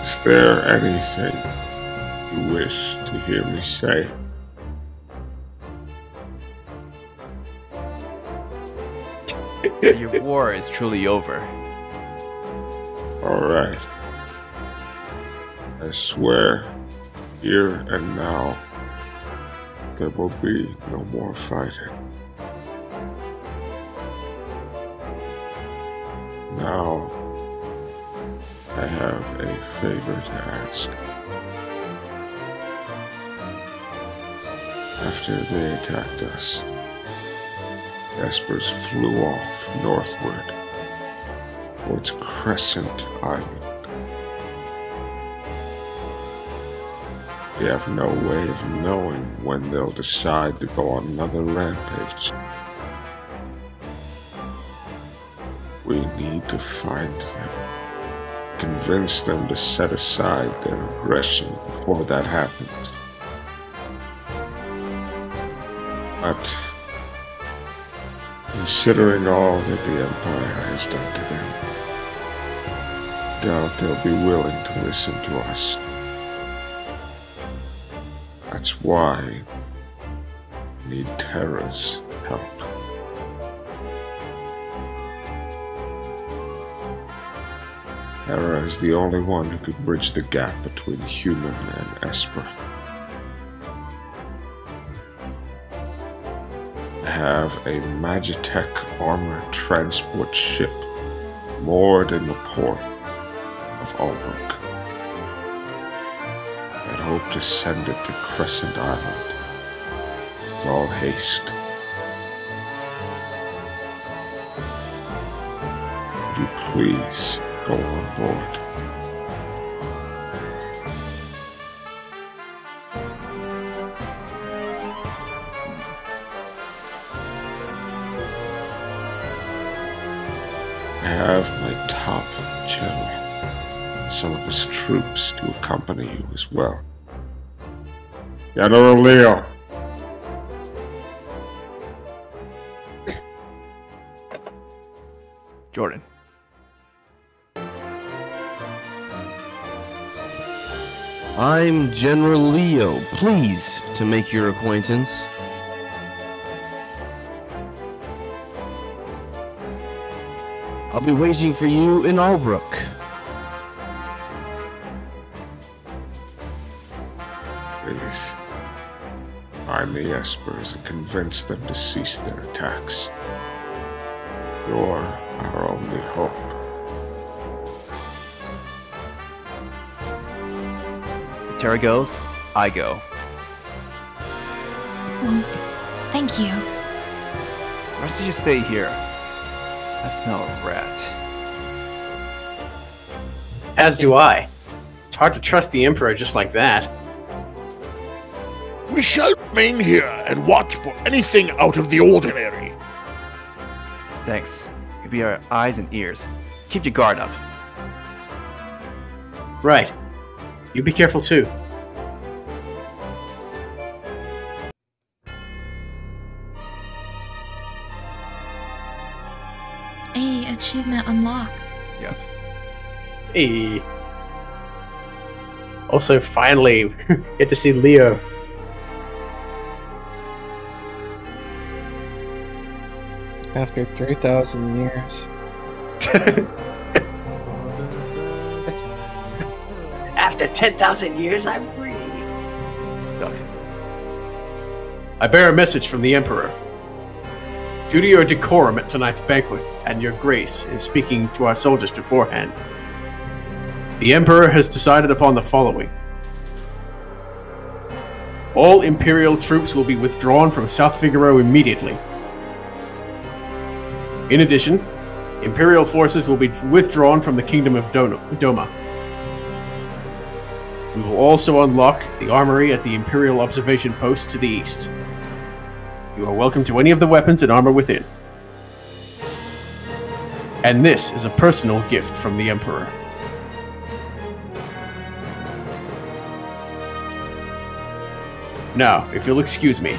Is there anything you wish to hear me say? Your war is truly over. Alright. I swear, here and now, there will be no more fighting. Now, I have a favor to ask. After they attacked us, Espers flew off northward towards Crescent Island. We have no way of knowing when they'll decide to go on another rampage. We need to find them. Convince them to set aside their aggression before that happens. But, considering all that the Empire has done to them, I doubt they'll be willing to listen to us. That's why we need Terra's help. Terra is the only one who could bridge the gap between human and Esper. I have a Magitek armor transport ship moored in the port of Albrook. I hope to send it to Crescent Island with all haste. Would you please go on board? Some of his troops to accompany you as well. General Leo! Jordan. I'm General Leo, pleased to make your acquaintance. I'll be waiting for you in Albrook. Find the Espers and convince them to cease their attacks. You're our only hope. If Terra goes, I go. Mm, thank you. The rest of you stay here. I smell a rat. As do I. It's hard to trust the Emperor just like that. We shall remain here and watch for anything out of the ordinary. Thanks. You'll be our eyes and ears. Keep your guard up. Right. You be careful too. A achievement unlocked. Yep. A. Also, finally, get to see Leo. After three thousand years. After ten thousand years, I'm free. Duck. I bear a message from the Emperor. Due to your decorum at tonight's banquet and your grace in speaking to our soldiers beforehand, the Emperor has decided upon the following. All Imperial troops will be withdrawn from South Figaro immediately. In addition, Imperial forces will be withdrawn from the Kingdom of Doma. We will also unlock the armory at the Imperial Observation Post to the east. You are welcome to any of the weapons and armor within. And this is a personal gift from the Emperor. Now, if you'll excuse me.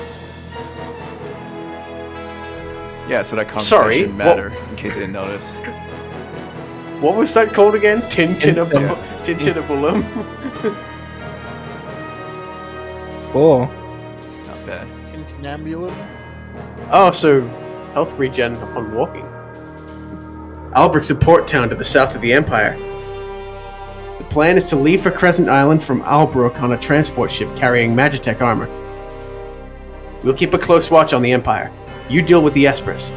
Yeah, so that conversation matter, in case you didn't notice. What was that called again? Tintinabulum? Tintinabulum? Cool. Not bad. Tintinabulum? Oh, so health regen on walking. Albrook's a port town to the south of the Empire. The plan is to leave for Crescent Island from Albrook on a transport ship carrying Magitek armor. We'll keep a close watch on the Empire. You deal with the Espers.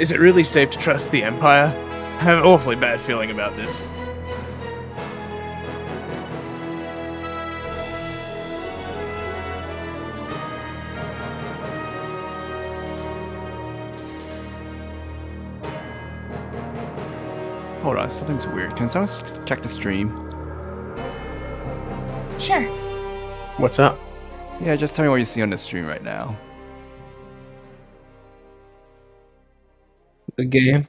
Is it really safe to trust the Empire? I have an awfully bad feeling about this. Hold on, something's weird. Can someone check the stream? Sure. What's up? Yeah, just tell me what you see on the stream right now. The game.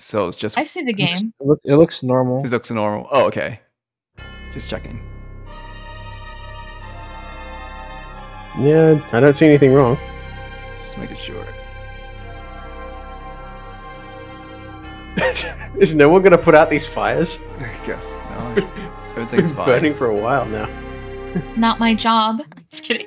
So it's just. I see the game. It looks, it looks normal. It looks normal. Oh, okay. Just checking. Yeah, I don't see anything wrong. Just making sure. Is no one going to put out these fires? I guess no. Everything's fine. Burning for a while now. Not my job. Just kidding.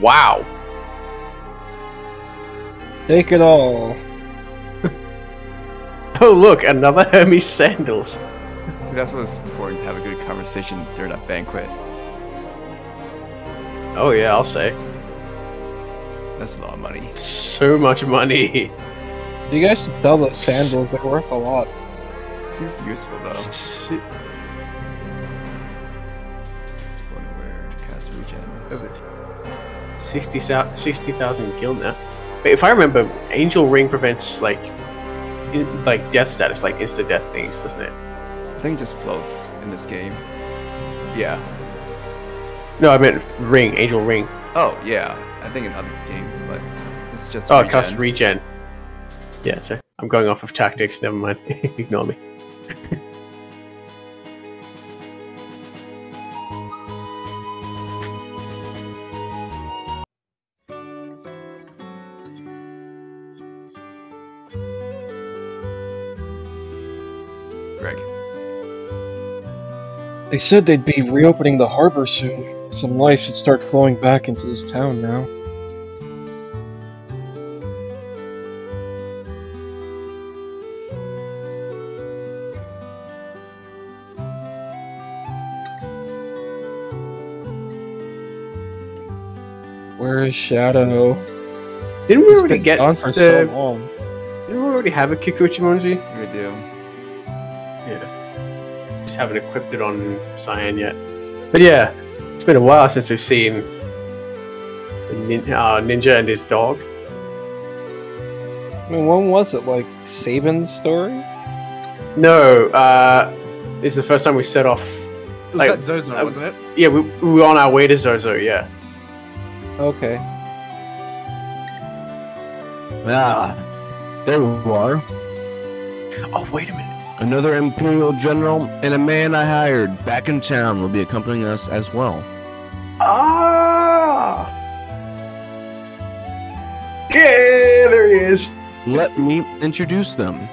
Wow. Take it all. Oh look, another Hermes sandals. Dude, that's what's important to have a good conversation during a banquet. Oh yeah, I'll say. That's a lot of money. So much money. You guys should sell those sandals, they're worth a lot. It seems useful though. S sixty thousand guild now. But if I remember, Angel Ring prevents like, in, like death status, like insta death things, doesn't it? I think it just floats in this game. Yeah. No, I meant Ring, Angel Ring. Oh yeah, I think in other games, but this is just. Oh, it costs regen. Yeah, so I'm going off of tactics. Never mind. Ignore me. They said they'd be reopening the harbor soon. Some life should start flowing back into this town now. Where is Shadow? Didn't we already get on for so long? Didn't we already have a Kikuchimonji? We do. Yeah. Haven't equipped it on Cyan yet, but yeah, it's been a while since we've seen nin uh, Ninja and his dog. I mean, when was it, like Saban's story? No, uh, this is the first time we set off. Like, was that Zozo, uh, wasn't it? Yeah, we, we were on our way to Zozo. Yeah. Okay. Ah, there we are. Oh, wait a minute. Another Imperial General and a man I hired back in town will be accompanying us as well. Ah! Yeah, there he is! Let me introduce them.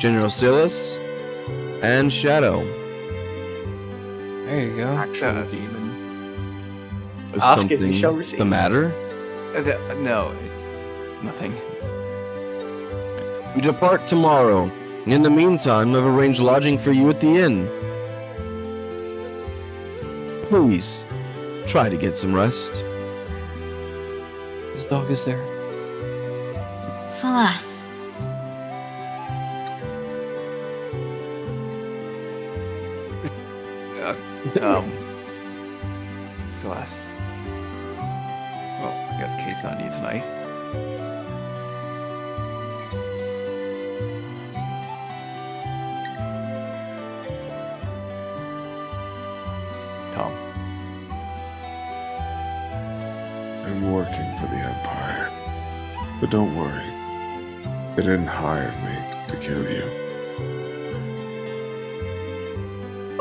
General Celes and Shadow. There you go. Actual demon. Is Ask something it, you shall receive. The matter? Uh, the, uh, no, it's nothing. We depart tomorrow. In the meantime, I've arranged lodging for you at the inn. Please, try to get some rest. His dog is there. Celes. uh, um. Celes. Well, I guess Kate's not here tonight. But don't worry, they didn't hire me to kill you.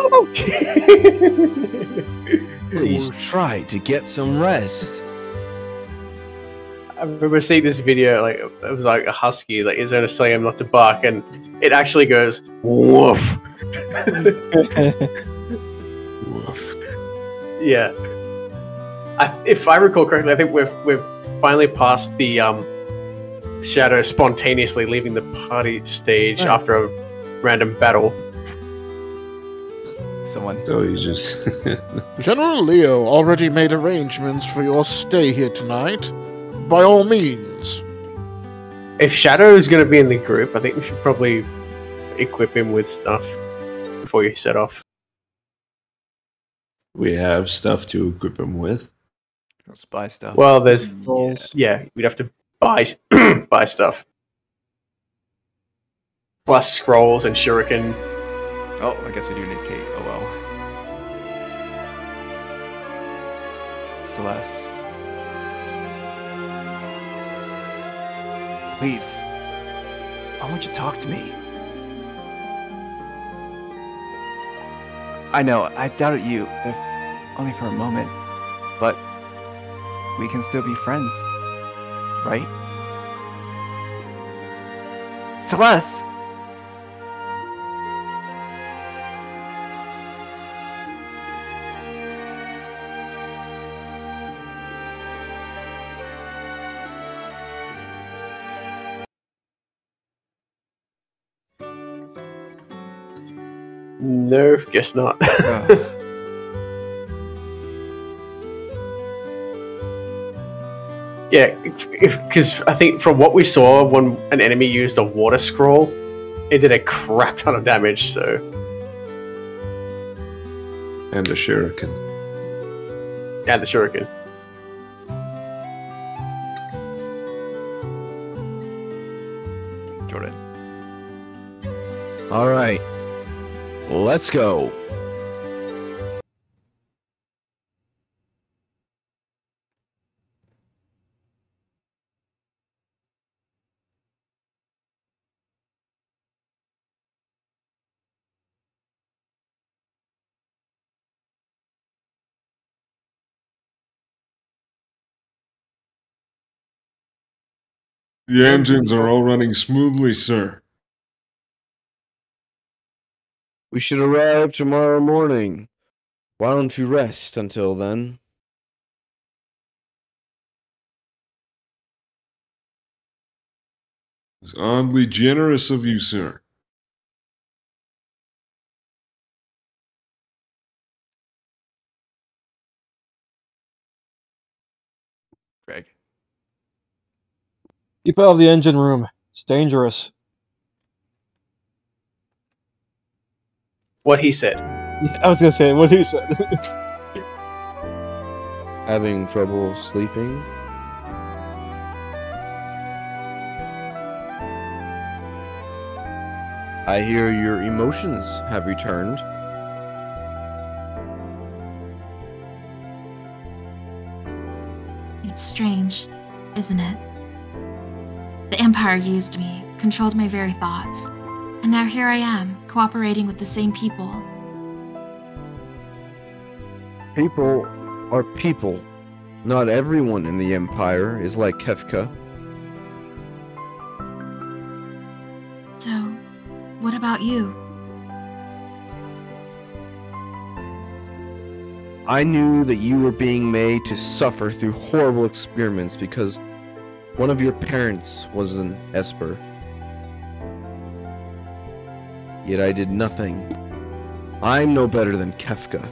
Okay. Please try to get some rest. I remember seeing this video, like it was like a husky, like is there a slam not to bark, and it actually goes woof. Woof. Yeah. I, if I recall correctly, I think we've we've finally passed the um, Shadow spontaneously leaving the party stage right. after a random battle. Someone. So you just. General Leo already made arrangements for your stay here tonight. By all means. If Shadow is going to be in the group, I think we should probably equip him with stuff before you set off. We have stuff to equip him with. Let's buy stuff. Well, there's yeah, yeah we'd have to buy buy stuff. Plus scrolls and shuriken. Oh, I guess we do need Kate. Oh well. Celeste. Please, I want you to talk to me. I know, I doubted you, if only for a moment, but we can still be friends, right? Celeste! No, guess not. Oh. Yeah, because I think from what we saw, when an enemy used a water scroll, it did a crap ton of damage, so... And the shuriken. And the shuriken. Jordan. All right. Let's go. The engines are all running smoothly, sir. We should arrive tomorrow morning. Why don't you rest until then? It's oddly generous of you, sir. Greg. Keep out of the engine room. It's dangerous. What he said. I was gonna say what he said. Having trouble sleeping? I hear your emotions have returned. It's strange, isn't it? The Empire used me, controlled my very thoughts. And now here I am, cooperating with the same people. People are people. Not everyone in the Empire is like Kefka. So, what about you? I knew that you were being made to suffer through horrible experiments because one of your parents was an Esper. Yet I did nothing. I'm no better than Kefka.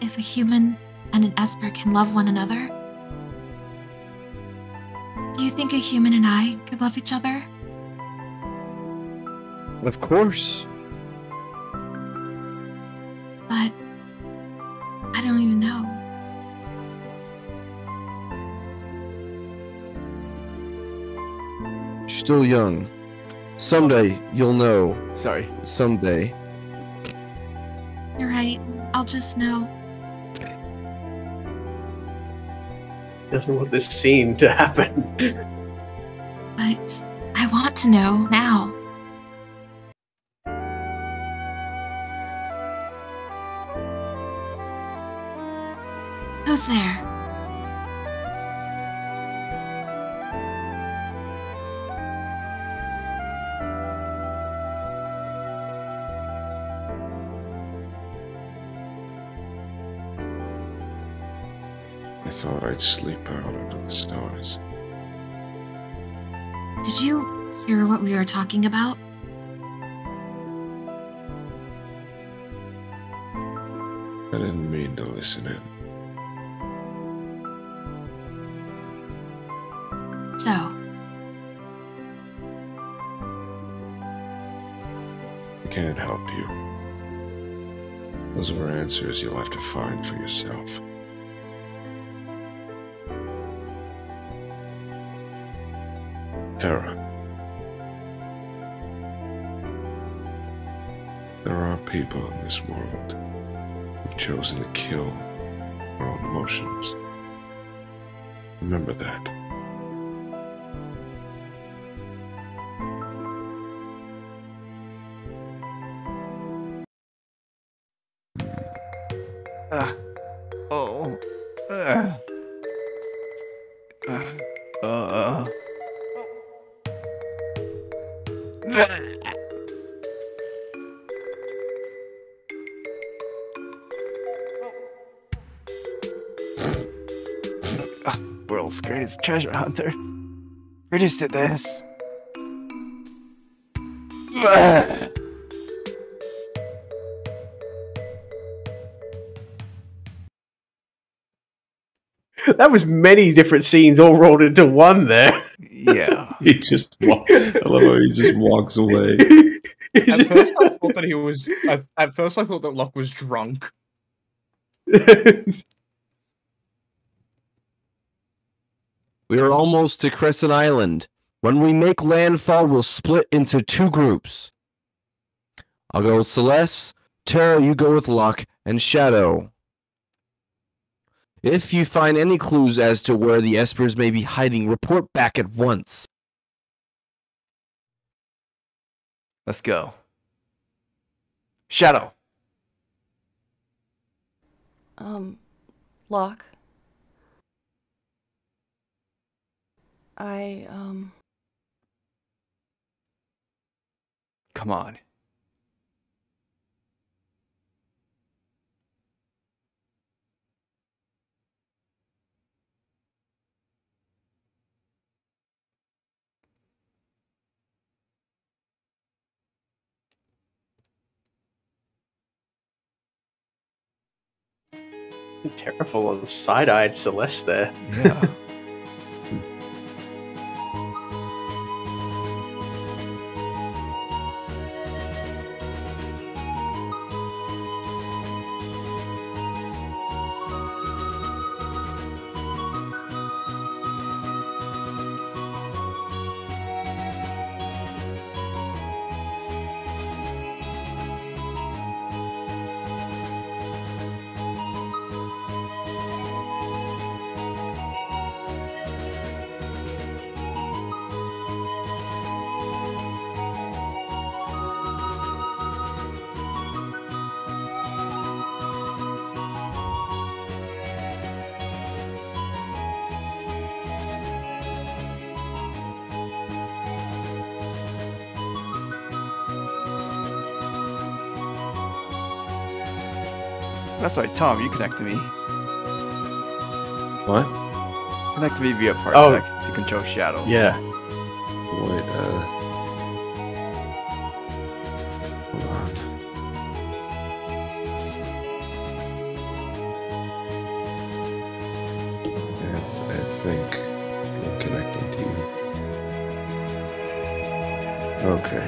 If a human and an Esper can love one another, do you think a human and I could love each other? Of course. But I don't even know. Still young. Someday you'll know. Sorry. Someday. You're right. I'll just know. Doesn't want this scene to happen. But I want to know now. Who's there? thought I'd sleep out under the stars. Did you hear what we were talking about? I didn't mean to listen in. So. I can't help you. Those were answers you'll have to find for yourself. Terra. There are people in this world who've chosen to kill their own emotions. Remember that. Ah. Oh. Ah. Ah. Uh. World's greatest treasure hunter, reduced to this. That was many different scenes all rolled into one there. Yeah. He just, walk I love how he just walks away. At first I thought that he was, at, at first I thought that Locke was drunk. We are almost to Crescent Island. When we make landfall, we'll split into two groups. I'll go with Celeste, Terra, you go with Locke, and Shadow. If you find any clues as to where the Espers may be hiding, report back at once. Let's go. Shadow. Um, Locke. I, um... Come on. Terrible on the side-eyed Celeste there. Yeah. That's right, Tom, you connect to me. What? Connect to me via Parsec oh. to control Shadow. Yeah. Wait, uh... Hold on. And I think I'm connecting to you. Okay.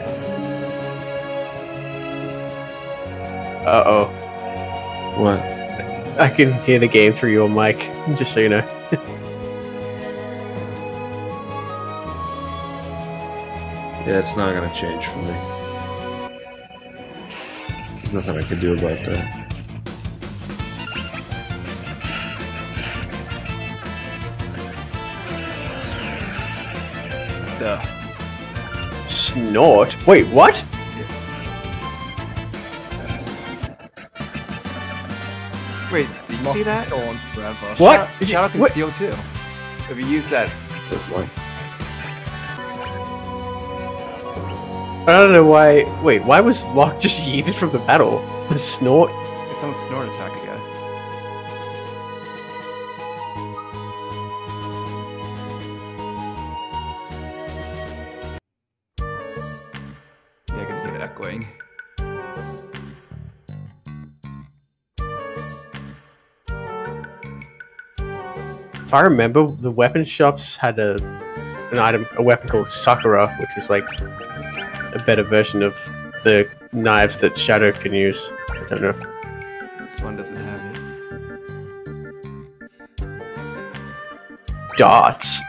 Uh-oh. What? I can hear the game through your mic, just so you know. Yeah, it's not gonna change for me. There's nothing I can do about that. Duh. Snort? Wait, what? Wait, did you Lock see that? On forever. What? Shadow, Shadow can what? Steal too. If you use that. I don't know why. Wait, why was Locke just yeeted from the battle? The snort? It's some snort attack, I guess. that going. If I remember, the weapon shops had a an item, a weapon called Sakura, which was like a better version of the knives that Shadow can use. I don't know if this one doesn't have it. Darts.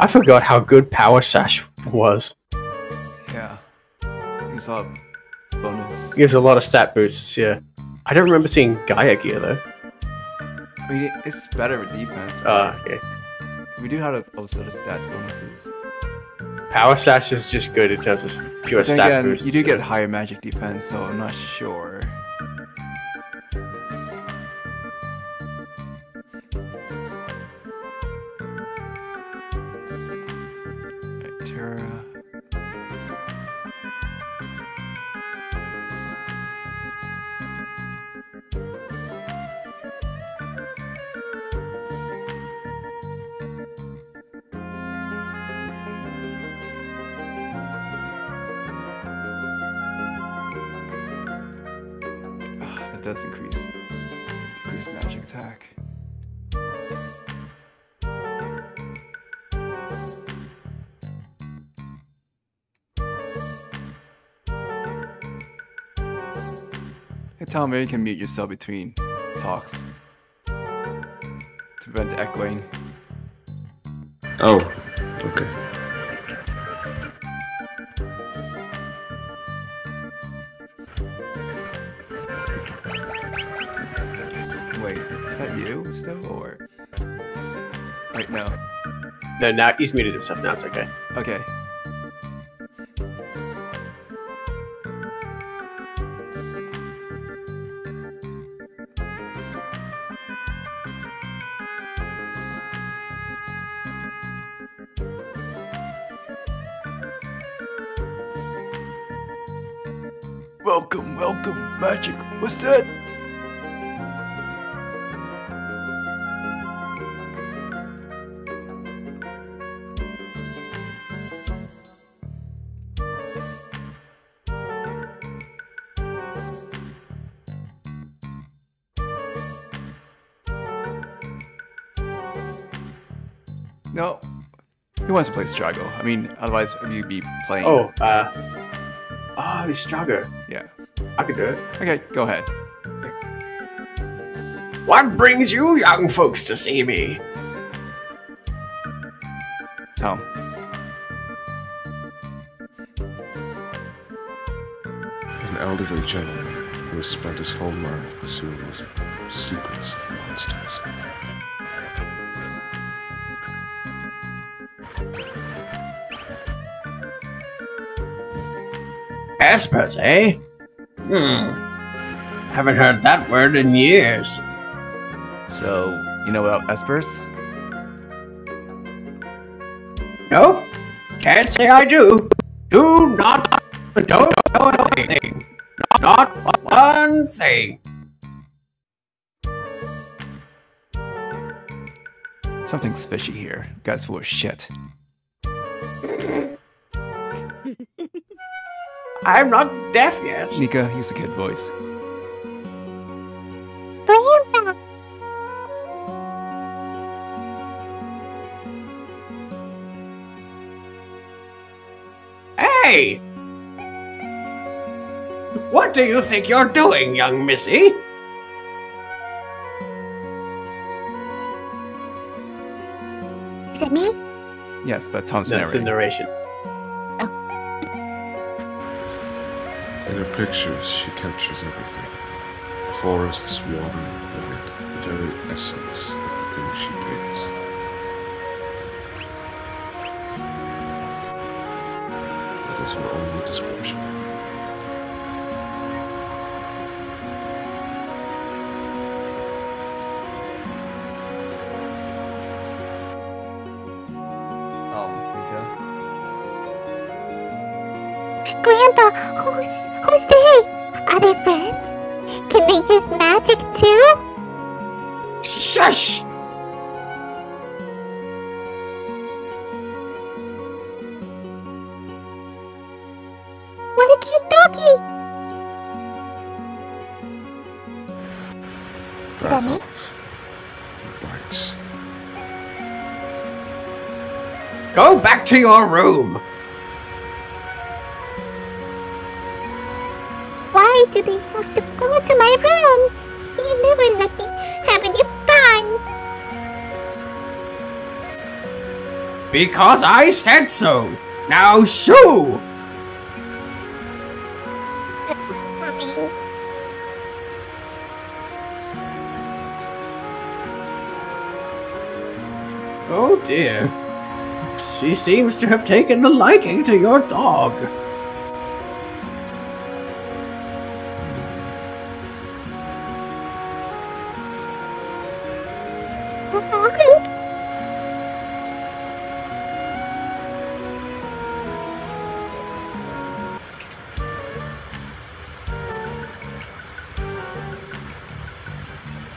I forgot how good Power Sash was. Yeah. Gives a lot of bonus. Gives a lot of stat boosts, yeah. I don't remember seeing Gaia gear, though. I mean, it's better with defense. Ah, uh, yeah. We do have a sort of stat bonuses. Power Sash is just good in terms of pure but stat again, boosts. You do so. Get higher magic defense, so I'm not sure. Does increase increase magic attack. Hey Tom, maybe you can mute yourself between talks to prevent the echoing. Oh, okay. No, now he's muted himself. Now it's okay. Okay. Welcome, welcome, magic. What's that? No, he wants to play Strago. I mean, otherwise you'd be playing. Oh, uh, oh, it's Strago. Yeah, I could do it. Okay, go ahead. What brings you young folks to see me? Tom. An elderly gentleman who has spent his whole life pursuing his secrets of monsters. Espers, eh? Hmm. Haven't heard that word in years. So, you know about Espers? No. Can't say I do. Do not. Don't know a thing. Not one thing. Something's fishy here. You guys full of shit. I'm not deaf yet. Nika, use the kid voice. Bring him back. Hey! What do you think you're doing, young missy? Is it me? Yes, but Tom's narrating. That's the narration. In her pictures, she captures everything. Forests, water, light, the very essence of the thing she paints. is her only description. Oh, Mika. Grandpa, who's who's they? Are they friends? Can they use magic too? Shush! Go back to your room! Why do they have to go to my room? You never let me have any fun! Because I said so! Now shoo! Oh dear. She seems to have taken a liking to your dog.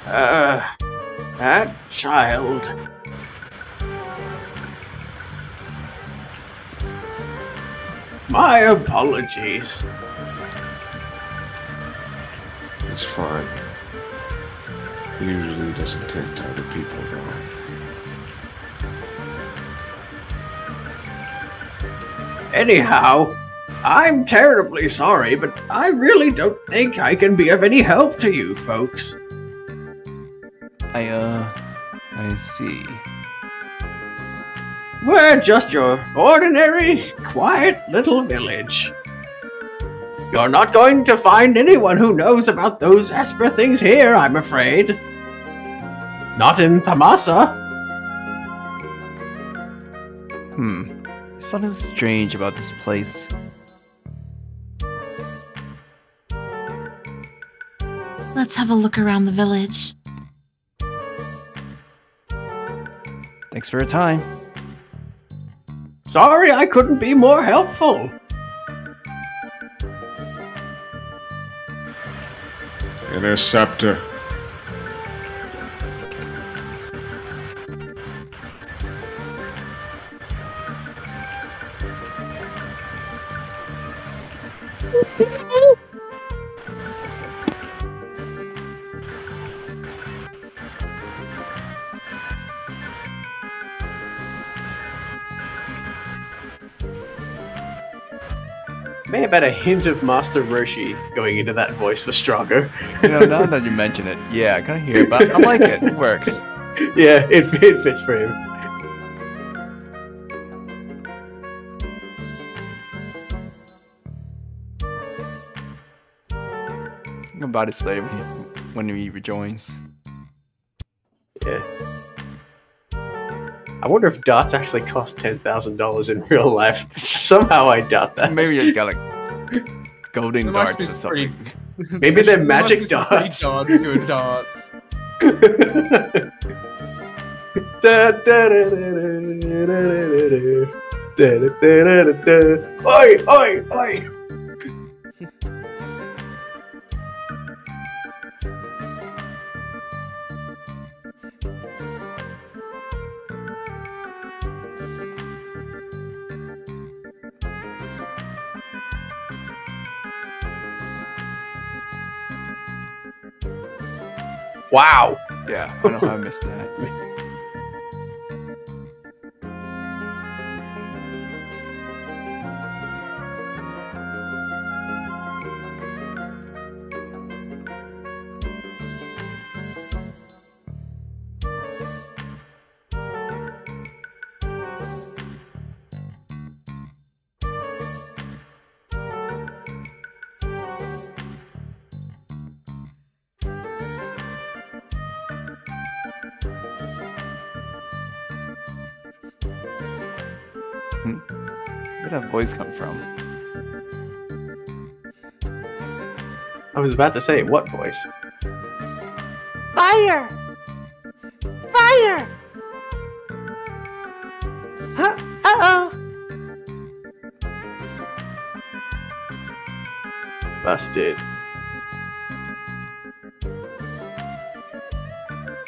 Uh, that child. My apologies. It's fine. It usually doesn't take to other people though. Anyhow, I'm terribly sorry, but I really don't think I can be of any help to you folks. I, uh, I see. We're just your ordinary, quiet little village. You're not going to find anyone who knows about those Esper things here, I'm afraid. Not in Thamasa. Hmm. Something strange about this place. Let's have a look around the village. Thanks for your time. Sorry, I couldn't be more helpful. Interceptor. May have had a hint of Master Roshi going into that voice for Strago. You know, now that you mention it, yeah, I kind of hear it, but I like it. It works. Yeah, it, it fits for him. I'm gonna buy this later when he, when he rejoins. Yeah. I wonder if darts actually cost ten thousand dollars in real life. Somehow I doubt that. Maybe you got like golden darts or something. Pretty... Maybe they're magic darts. Good darts. Oi! Oi! Oi! Wow! Yeah, I don't know how I missed that. Where'd that voice come from? I was about to say, what voice? Fire! Fire! Huh? Uh-oh! Busted.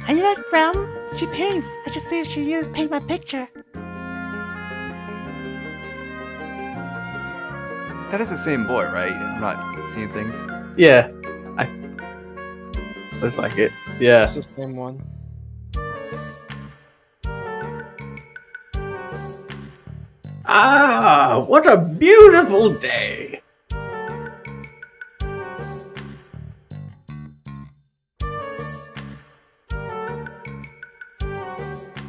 Are you back from? She paints. I should see if she used paint my picture. That is the same boy, right? I'm not seeing things. Yeah. I looks like it. Yeah. It's the same one. Ah, what a beautiful day!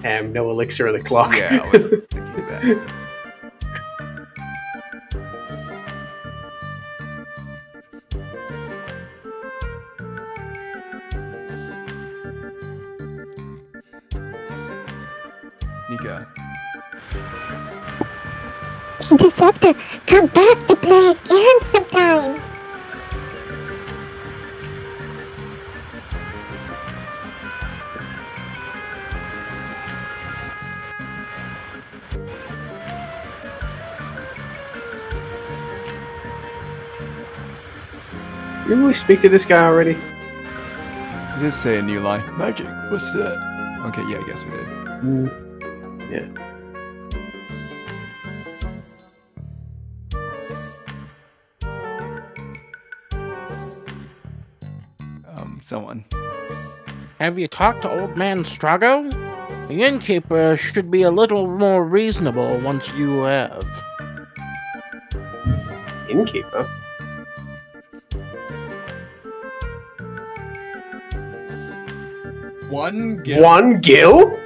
Damn, no elixir of the clock. Yeah, I was thinking that. Interceptor, come back to play again sometime. Didn't we speak to this guy already? Did it say a new line? Magic, what's that? Okay, yeah, I guess we did. Mm. Yeah. Someone. Have you talked to old man Strago? The innkeeper should be a little more reasonable once you have. Innkeeper? One gill? One gill?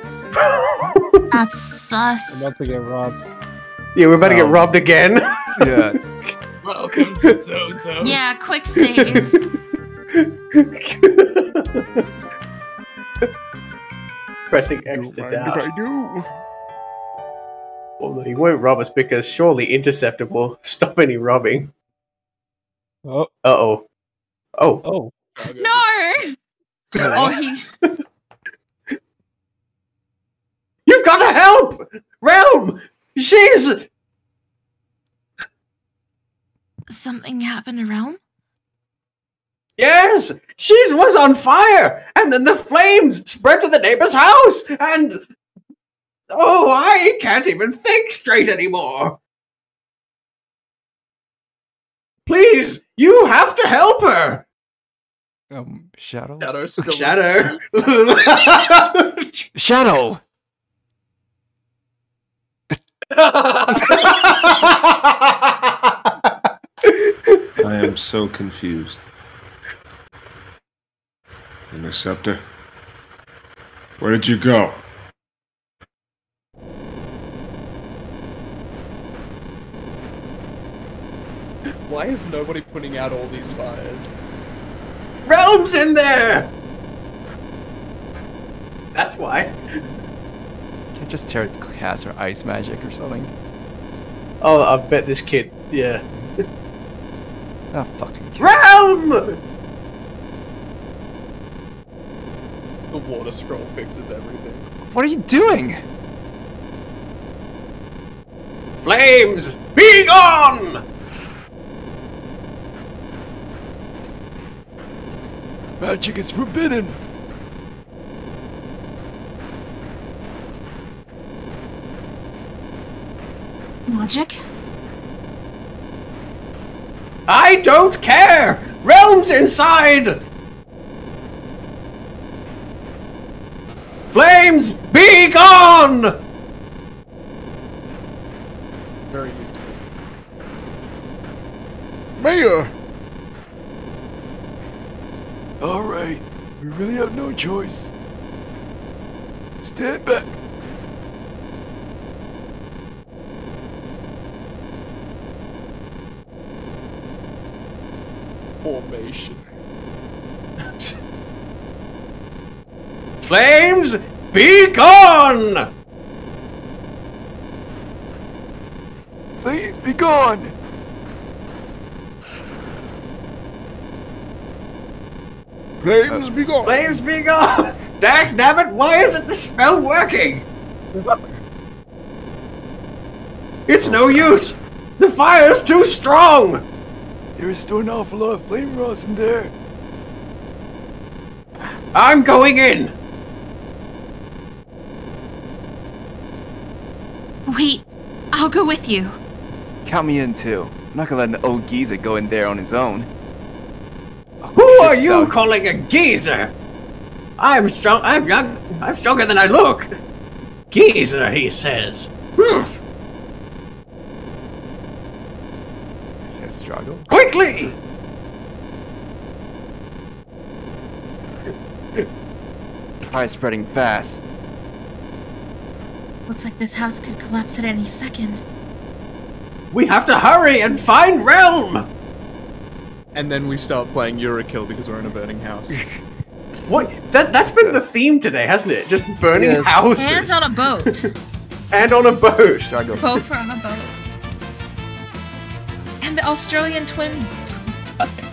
That's sus. We're about to get robbed. Yeah, we're about um, to get robbed again. Yeah. Welcome to Zozo. Yeah, quick save. Pressing X to dash. I do. Although he won't rob us because surely Interceptor will stop any robbing. Oh. Uh oh. Oh. Oh. No. Oh, he. You've got to help, Relm. She's. Something happened to Relm? Yes! She was on fire! And then the flames spread to the neighbor's house! And... oh, I can't even think straight anymore! Please, you have to help her! Um, Shadow? Shadow! Still Shadow! Shadow! I am so confused. Interceptor? Where did you go? Why is nobody putting out all these fires? Realm's in there! That's why. Can't just Terra has her ice magic or something. Oh, I bet this kid, yeah. Oh, fucking kid. Relm! The water scroll fixes everything. What are you doing? Flames, be gone! Magic is forbidden. Magic? I don't care. Realm's inside. Flames, be gone! Very useful. Mayor! Alright, we really have no choice. Stand back! Formation. Flames, be gone! Please be gone! Flames uh, be gone! Flames be gone! Dag nabbit, why isn't the spell working? It's no use! The fire is too strong! There is still an awful lot of flame rust in there. I'm going in! Wait, I'll go with you. Count me in too. I'm not gonna let an old geezer go in there on his own. Who are you calling a geezer? I'm strong. I'm young. I'm stronger than I look. Geezer, he says. Oof. Is that Strago? Quickly! The fire's spreading fast. Looks like this house could collapse at any second. We have to hurry and find Relm! And then we start playing Eurokill because we're in a burning house. What? That, that's been the theme today, hasn't it? Just burning yes. houses. And on a boat. And on a boat. Struggle. Both are on a boat. And the Australian twin...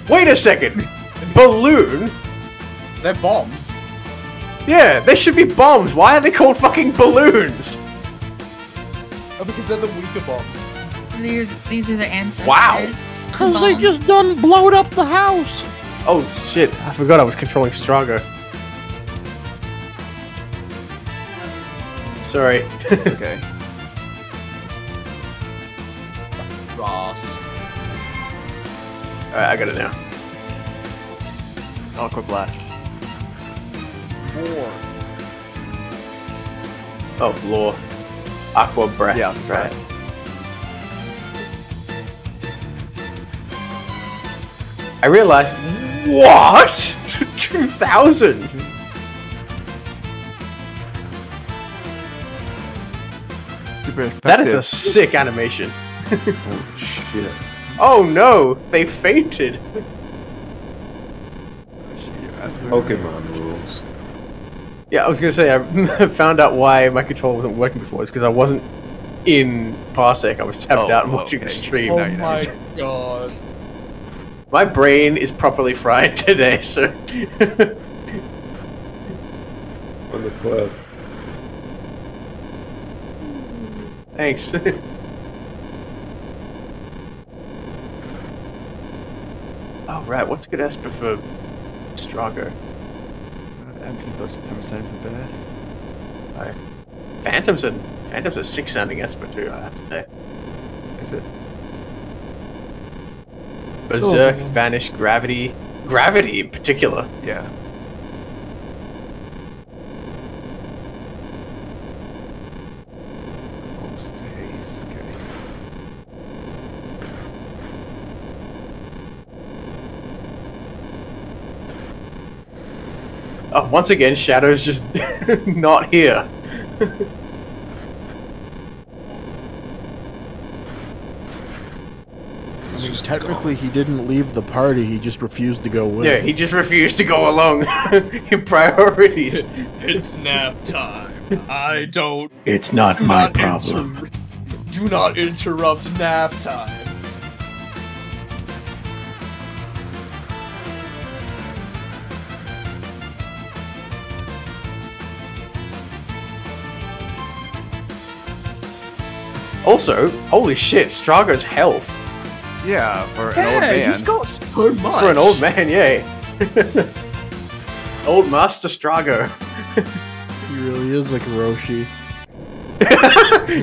Wait a second. Balloon? They're bombs. Yeah, they should be bombs. Why are they called fucking balloons? Oh, because they're the weaker bombs. They're, these are the ancestors. Wow. Because they just done blowed up the house. Oh shit, I forgot I was controlling Strago. Sorry. Okay. Ross. Alright, I got it now. It's Aqua Blast. Lore. Oh, lore. Aqua Breath. Yeah, right. I realized. What? two thousand? Super effective. That is a sick animation. Oh, shit. Oh no! They fainted! Pokemon rules. Yeah, I was gonna say, I found out why my controller wasn't working before. It's because I wasn't in Parsec. I was tapped oh, out and watching okay. the stream. Oh my god. My brain is properly fried today, so... On the club. Thanks. Oh, right, what's a good Esper for Strago? M P plus ten percent isn't bad. Alright. Phantom's a... Phantom's a sick-sounding Esper too, I have to say. Is it? Berserk, oh, Vanish, Gravity. Gravity in particular. Yeah. Almost haze, okay. Oh, once again, Shadow's just not here. Technically, he didn't leave the party, he just refused to go with. Yeah, he just refused to go along. Your priorities. It's nap time. I don't... It's not do my not problem. Do not interrupt nap time. Also, holy shit, Strago's health. Yeah, for hey, an old man. He's got so much. For an old man, yay. Old Master Strago. He really is like a Roshi.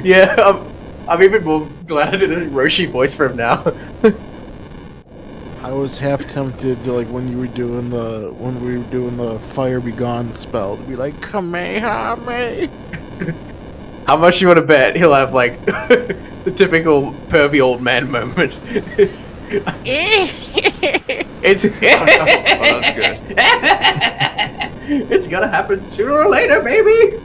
Yeah, I'm, I'm even more glad I did a Roshi voice for him now. I was half tempted to, like, when you were doing the when we were doing the Fire Be Gone spell to be like Kamehame. How much you want to bet he'll have like the typical pervy old man moment? It's oh, oh, that's good. It's gonna happen sooner or later, baby.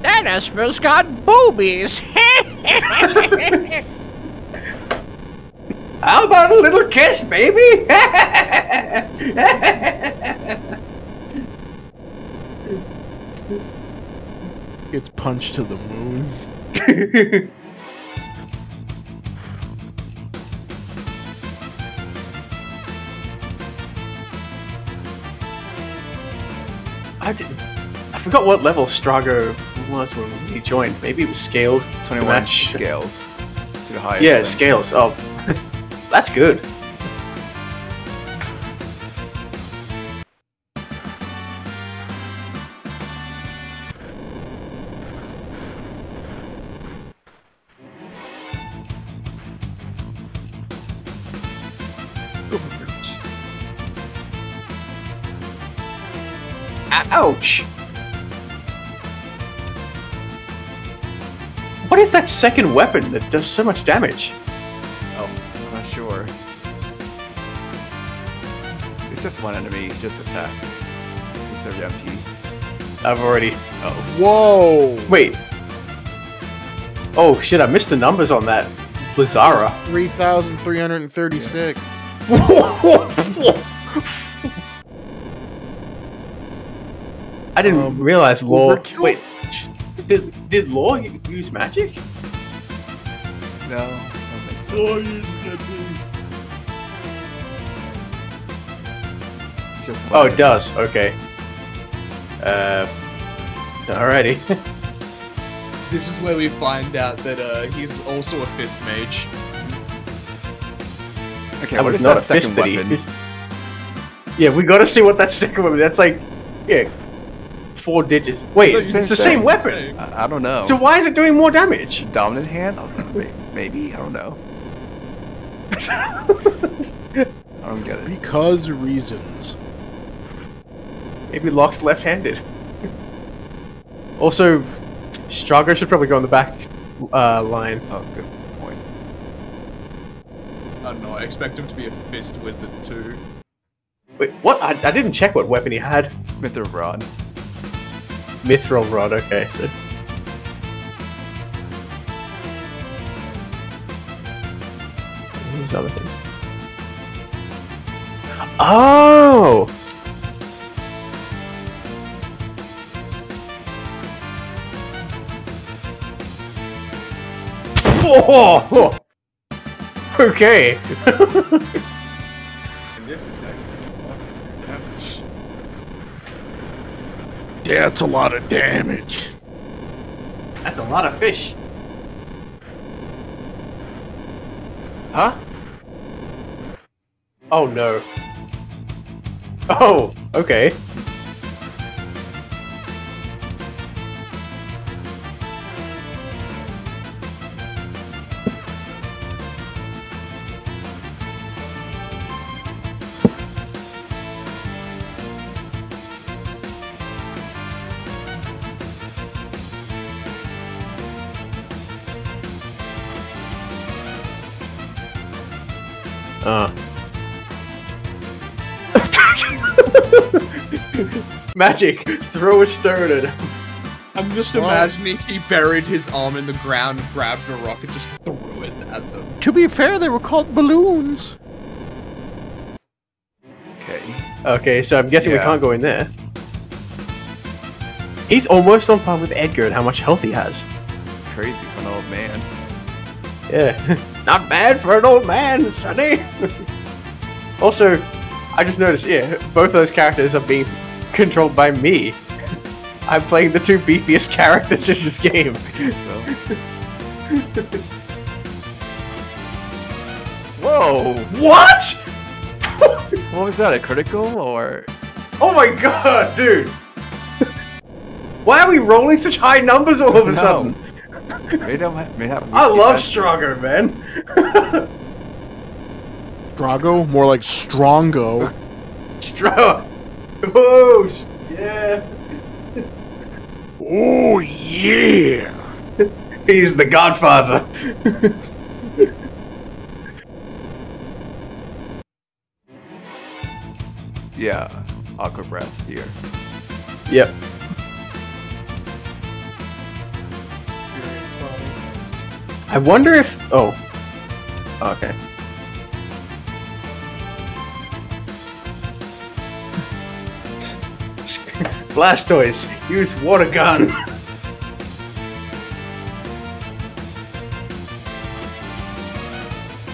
That Esper's got boobies. How about a little kiss, baby? Gets punched to the moon. I didn't. I forgot what level Strago was when he joined. Maybe it was scaled. twenty-one match. Scales. To the highest. Yeah, scales. Oh, that's good. Ouch! What is that second weapon that does so much damage? Oh, I'm not sure. It's just one enemy, just attack. It's so yucky. I've already... Uh-oh. Whoa! Wait. Oh shit, I missed the numbers on that. It's Lazara. three thousand three hundred thirty-six. I didn't um, realize Lore. Wait, did did Lore use magic? No, I don't think so. Lore uses everything. Oh, it does. Okay. Uh, alrighty. This is where we find out that uh, he's also a fist mage. Okay, that what was is not that a fist that he used. Yeah, we got to see what that second weapon. That's like, yeah. Four digits. Wait, it's, it's the same weapon. I, I don't know. So why is it doing more damage? Dominant hand? I don't know. Maybe? I don't know. I don't get it. Because reasons. Maybe Locke's left-handed. Also, Strago should probably go on the back uh, line. Oh, good point. I don't know. I expect him to be a fist wizard too. Wait, what? I, I didn't check what weapon he had. Mithril rod. Mithril rod, okay. So. There's other things. Oh! Oh! Okay. This is like damage. That's a lot of damage. That's a lot of fish. Huh? Oh no. Oh, okay. Uh. Magic, throw a stone at him. I'm just well, imagining he buried his arm in the ground, grabbed a rock, and just threw it at them. To be fair, they were called balloons. Okay. Okay, so I'm guessing yeah. we can't go in there. He's almost on par with Edgar and how much health he has. It's crazy for an old man. Yeah. Not bad for an old man, Sonny! Also, I just noticed, yeah, both those characters are being controlled by me. I'm playing the two beefiest characters in this game. So. Whoa! What?! What was that, a critical, or...? Oh my god, dude! Why are we rolling such high numbers all of a no. sudden? May not, may not I love Strago, man. Strago? More like Strongo. Strago. Oh, yeah. Oh, yeah. He's the godfather. Yeah. Aqua Breath here. Yep. I wonder if... Oh. Okay. Blastoise, use water gun!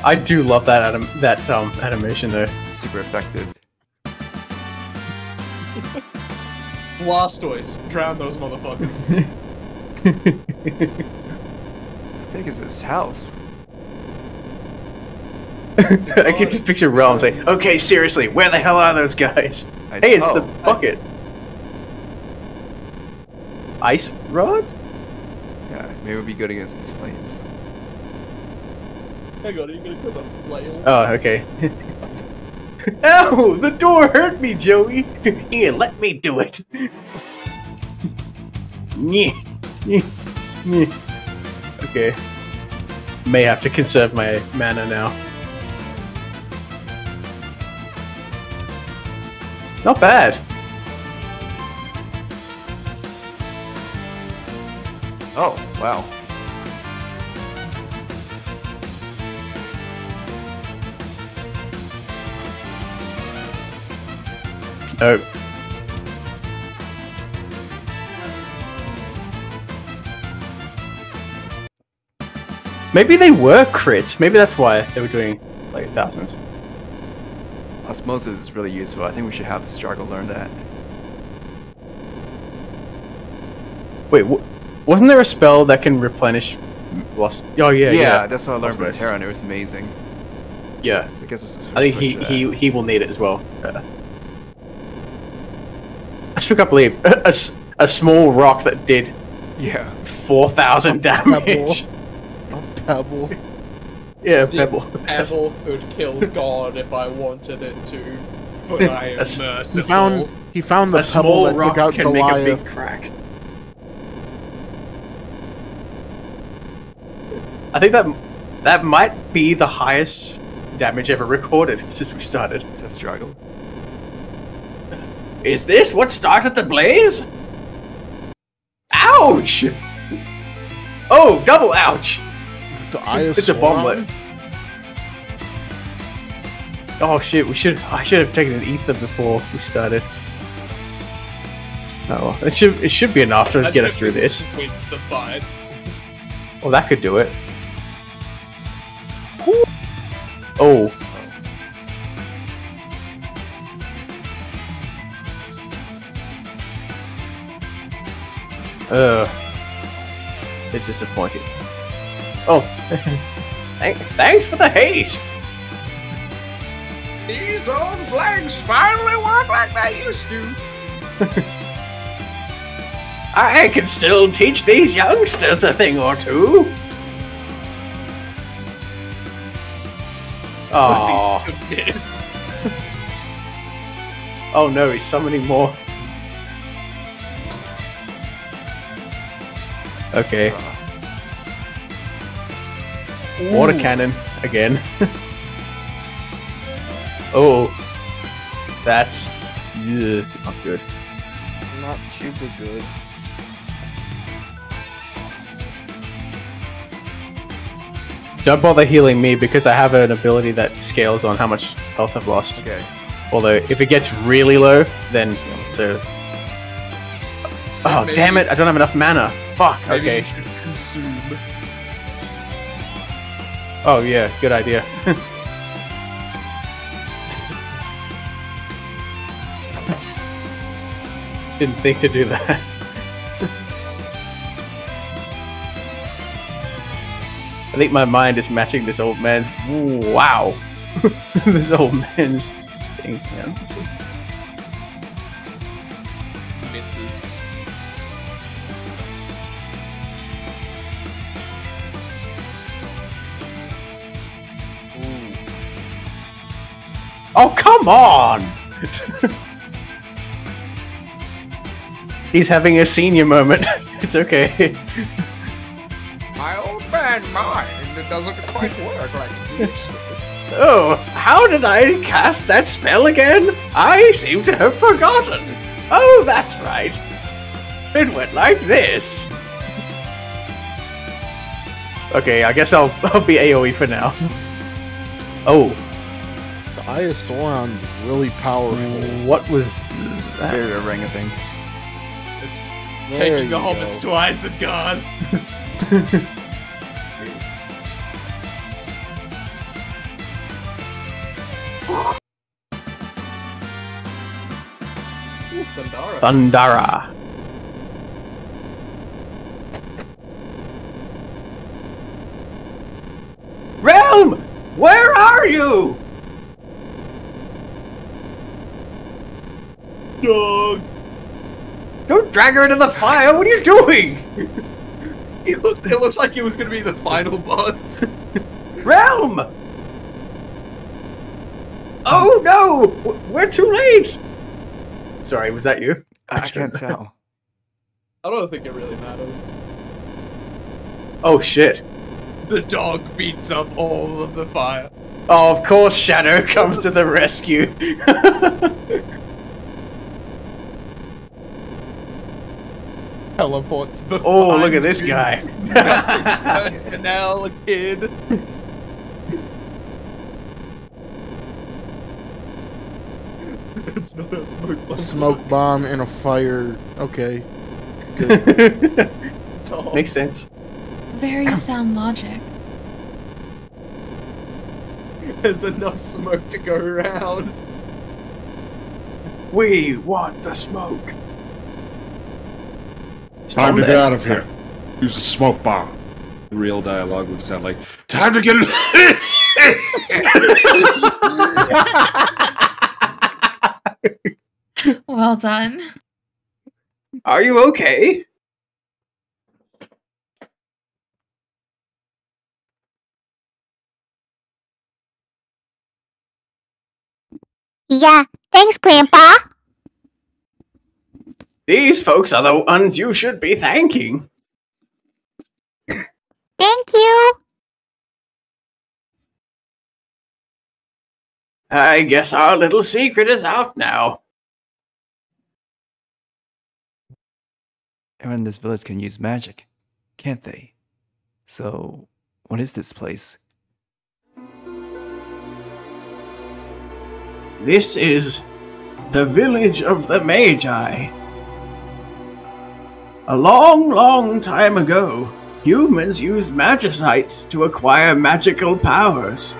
I do love that anim that um, animation though. Super effective. Blastoise. Drown those motherfuckers. How big is this house? I can just picture Relm saying, okay, seriously, where the hell are those guys? I, hey, it's oh, the bucket. I, Ice rod? Yeah, maybe it would be good against these flames. Hang on, are you gonna put the flail? Oh, okay. Ow! The door hurt me, Joey! Here, let me do it! Okay. May have to conserve my mana now. Not bad. Oh, wow. Oh. Maybe they were crits. Maybe that's why they were doing like thousands. Osmosis is really useful. I think we should have Strago learn that. Wait, w wasn't there a spell that can replenish lost? Oh yeah, yeah. Yeah, that's what I learned from Terra, and it was amazing. Yeah. I guess it's I think he he he will need it as well. Yeah. I still can't believe a, a, a small rock that did yeah four thousand damage. A pebble. Yeah, pebble. Pebble could kill God if I wanted it to, but I am merciful. He found he found the a pebble that took out can Goliath. Make a big crack. I think that that might be the highest damage ever recorded since we started. It's a struggle. Is this what started the blaze? Ouch! Oh, double ouch! The it's a bomblet. Oh shit! We should. I should have taken an ether before we started. Oh, well. It should. It should be enough to I get us through this. Wins the fight. Well, that could do it. Ooh. Oh. Ugh. It's disappointing. Oh, Th thanks for the haste! These old blanks finally work like they used to! I can still teach these youngsters a thing or two! Oh, oh no, he's summoning more. Okay. Uh. Water cannon again. Oh, that's ugh, not good. Not super good. Don't bother healing me because I have an ability that scales on how much health I've lost. Okay. Although if it gets really low, then so. Oh maybe, damn it! I don't have enough mana. Fuck. Maybe okay. You should consume. Oh yeah, good idea. Didn't think to do that. I think my mind is matching this old man's. Ooh, wow, this old man's thing. Yeah, misses. Oh, come on! He's having a senior moment. It's okay. My old man mind, it doesn't quite work like it used to. Oh, how did I cast that spell again? I seem to have forgotten. Oh, that's right. It went like this. Okay, I guess I'll, I'll be AoE for now. Oh. Iosauron's really powerful. What was that? Barrier ring, I think. It's taking the hobbits go. Twice at God. Ooh, Thundara. Thundara. Relm! Where are you? Dog. Don't drag her into the fire! What are you doing? He looked, it looks like he was going to be the final boss. Relm! Oh no! We're too late! Sorry, was that you? I, I can't tell. I don't think it really matters. Oh shit. The dog beats up all of the fire. Oh, of course Shadow comes to the rescue. Teleports. Oh, look at this you. guy. Personnel, kid. It's not a smoke bomb. Smoke bomb and a fire. Okay. Good. Oh. Makes sense. Very sound logic. There's enough smoke to go around. We want the smoke. It's time, time to, to get out of here. Use a smoke bomb. The real dialogue would sound like, time to get it. Well done. Are you okay? Yeah, thanks, Grandpa. These folks are the ones you should be thanking. Thank you. I guess our little secret is out now. Everyone in this village can use magic, can't they? So, what is this place? This is the village of the Magi. A long, long time ago, humans used magicite to acquire magical powers.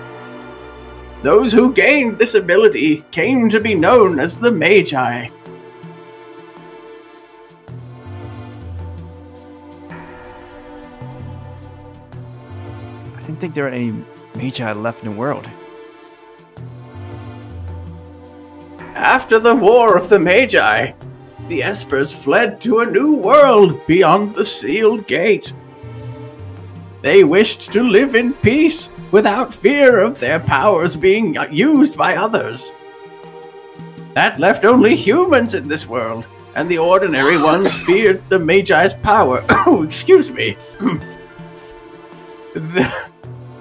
Those who gained this ability came to be known as the Magi. I think there are any Magi left in the world. After the War of the Magi, the Espers fled to a new world beyond the Sealed Gate. They wished to live in peace without fear of their powers being used by others. That left only humans in this world, and the ordinary ones feared the Magi's power. Oh, excuse me. the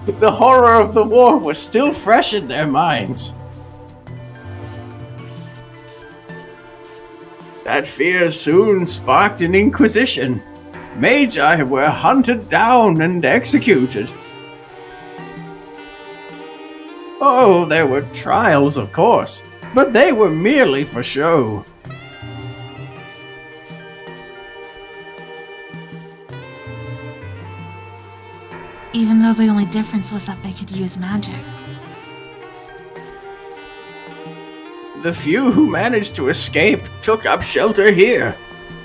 The horror of the war was still fresh in their minds. That fear soon sparked an inquisition. Magi were hunted down and executed. Oh, there were trials, of course, but they were merely for show. Even though the only difference was that they could use magic. The few who managed to escape took up shelter here.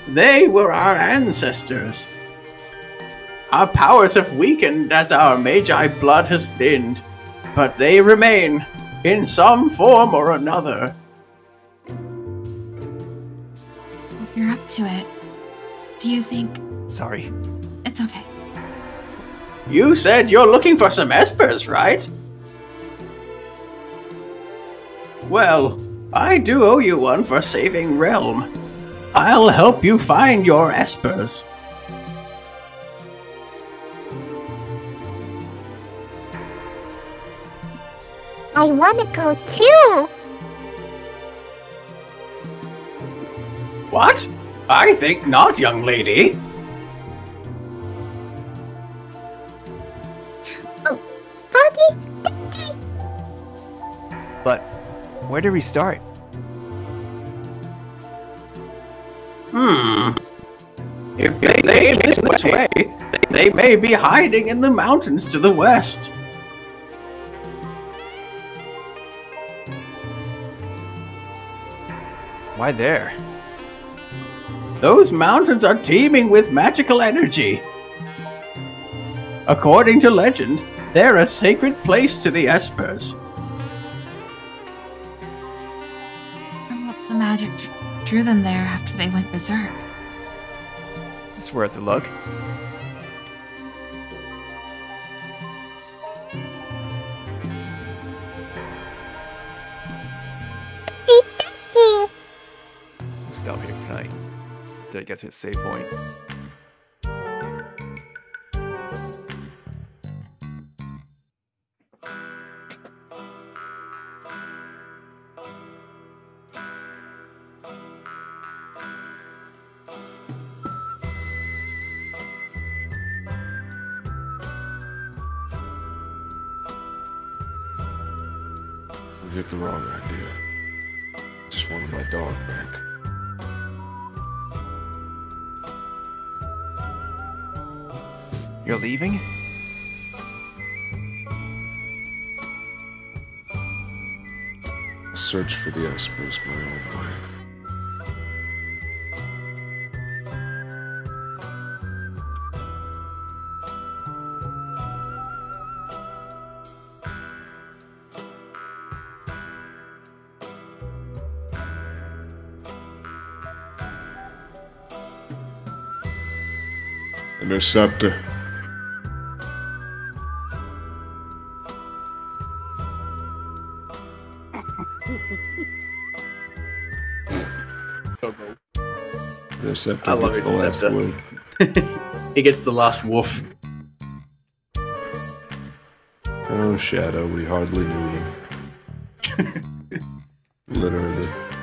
They were our ancestors. Our powers have weakened as our Magi blood has thinned, but they remain in some form or another. If you're up to it, do you think... Sorry. It's okay. You said you're looking for some Espers, right? Well, I do owe you one for saving Relm. I'll help you find your Espers. I want to go too! What? I think not, young lady. But where do we start? Hmm. If they leave this way, they may be hiding in the mountains to the west. Why there? Those mountains are teeming with magical energy. According to legend, they're a sacred place to the Espers. And what's the magic that drew them there after they went berserk? It's worth a look. We'll stop here for tonight. Did I get to a save point? Get the wrong idea. Just wanted my dog back. You're leaving? I search for the Espers my own way. Interceptor. Interceptor I love gets Interceptor. The last word. He gets the last woof. Oh, Shadow, we hardly knew him. Literally.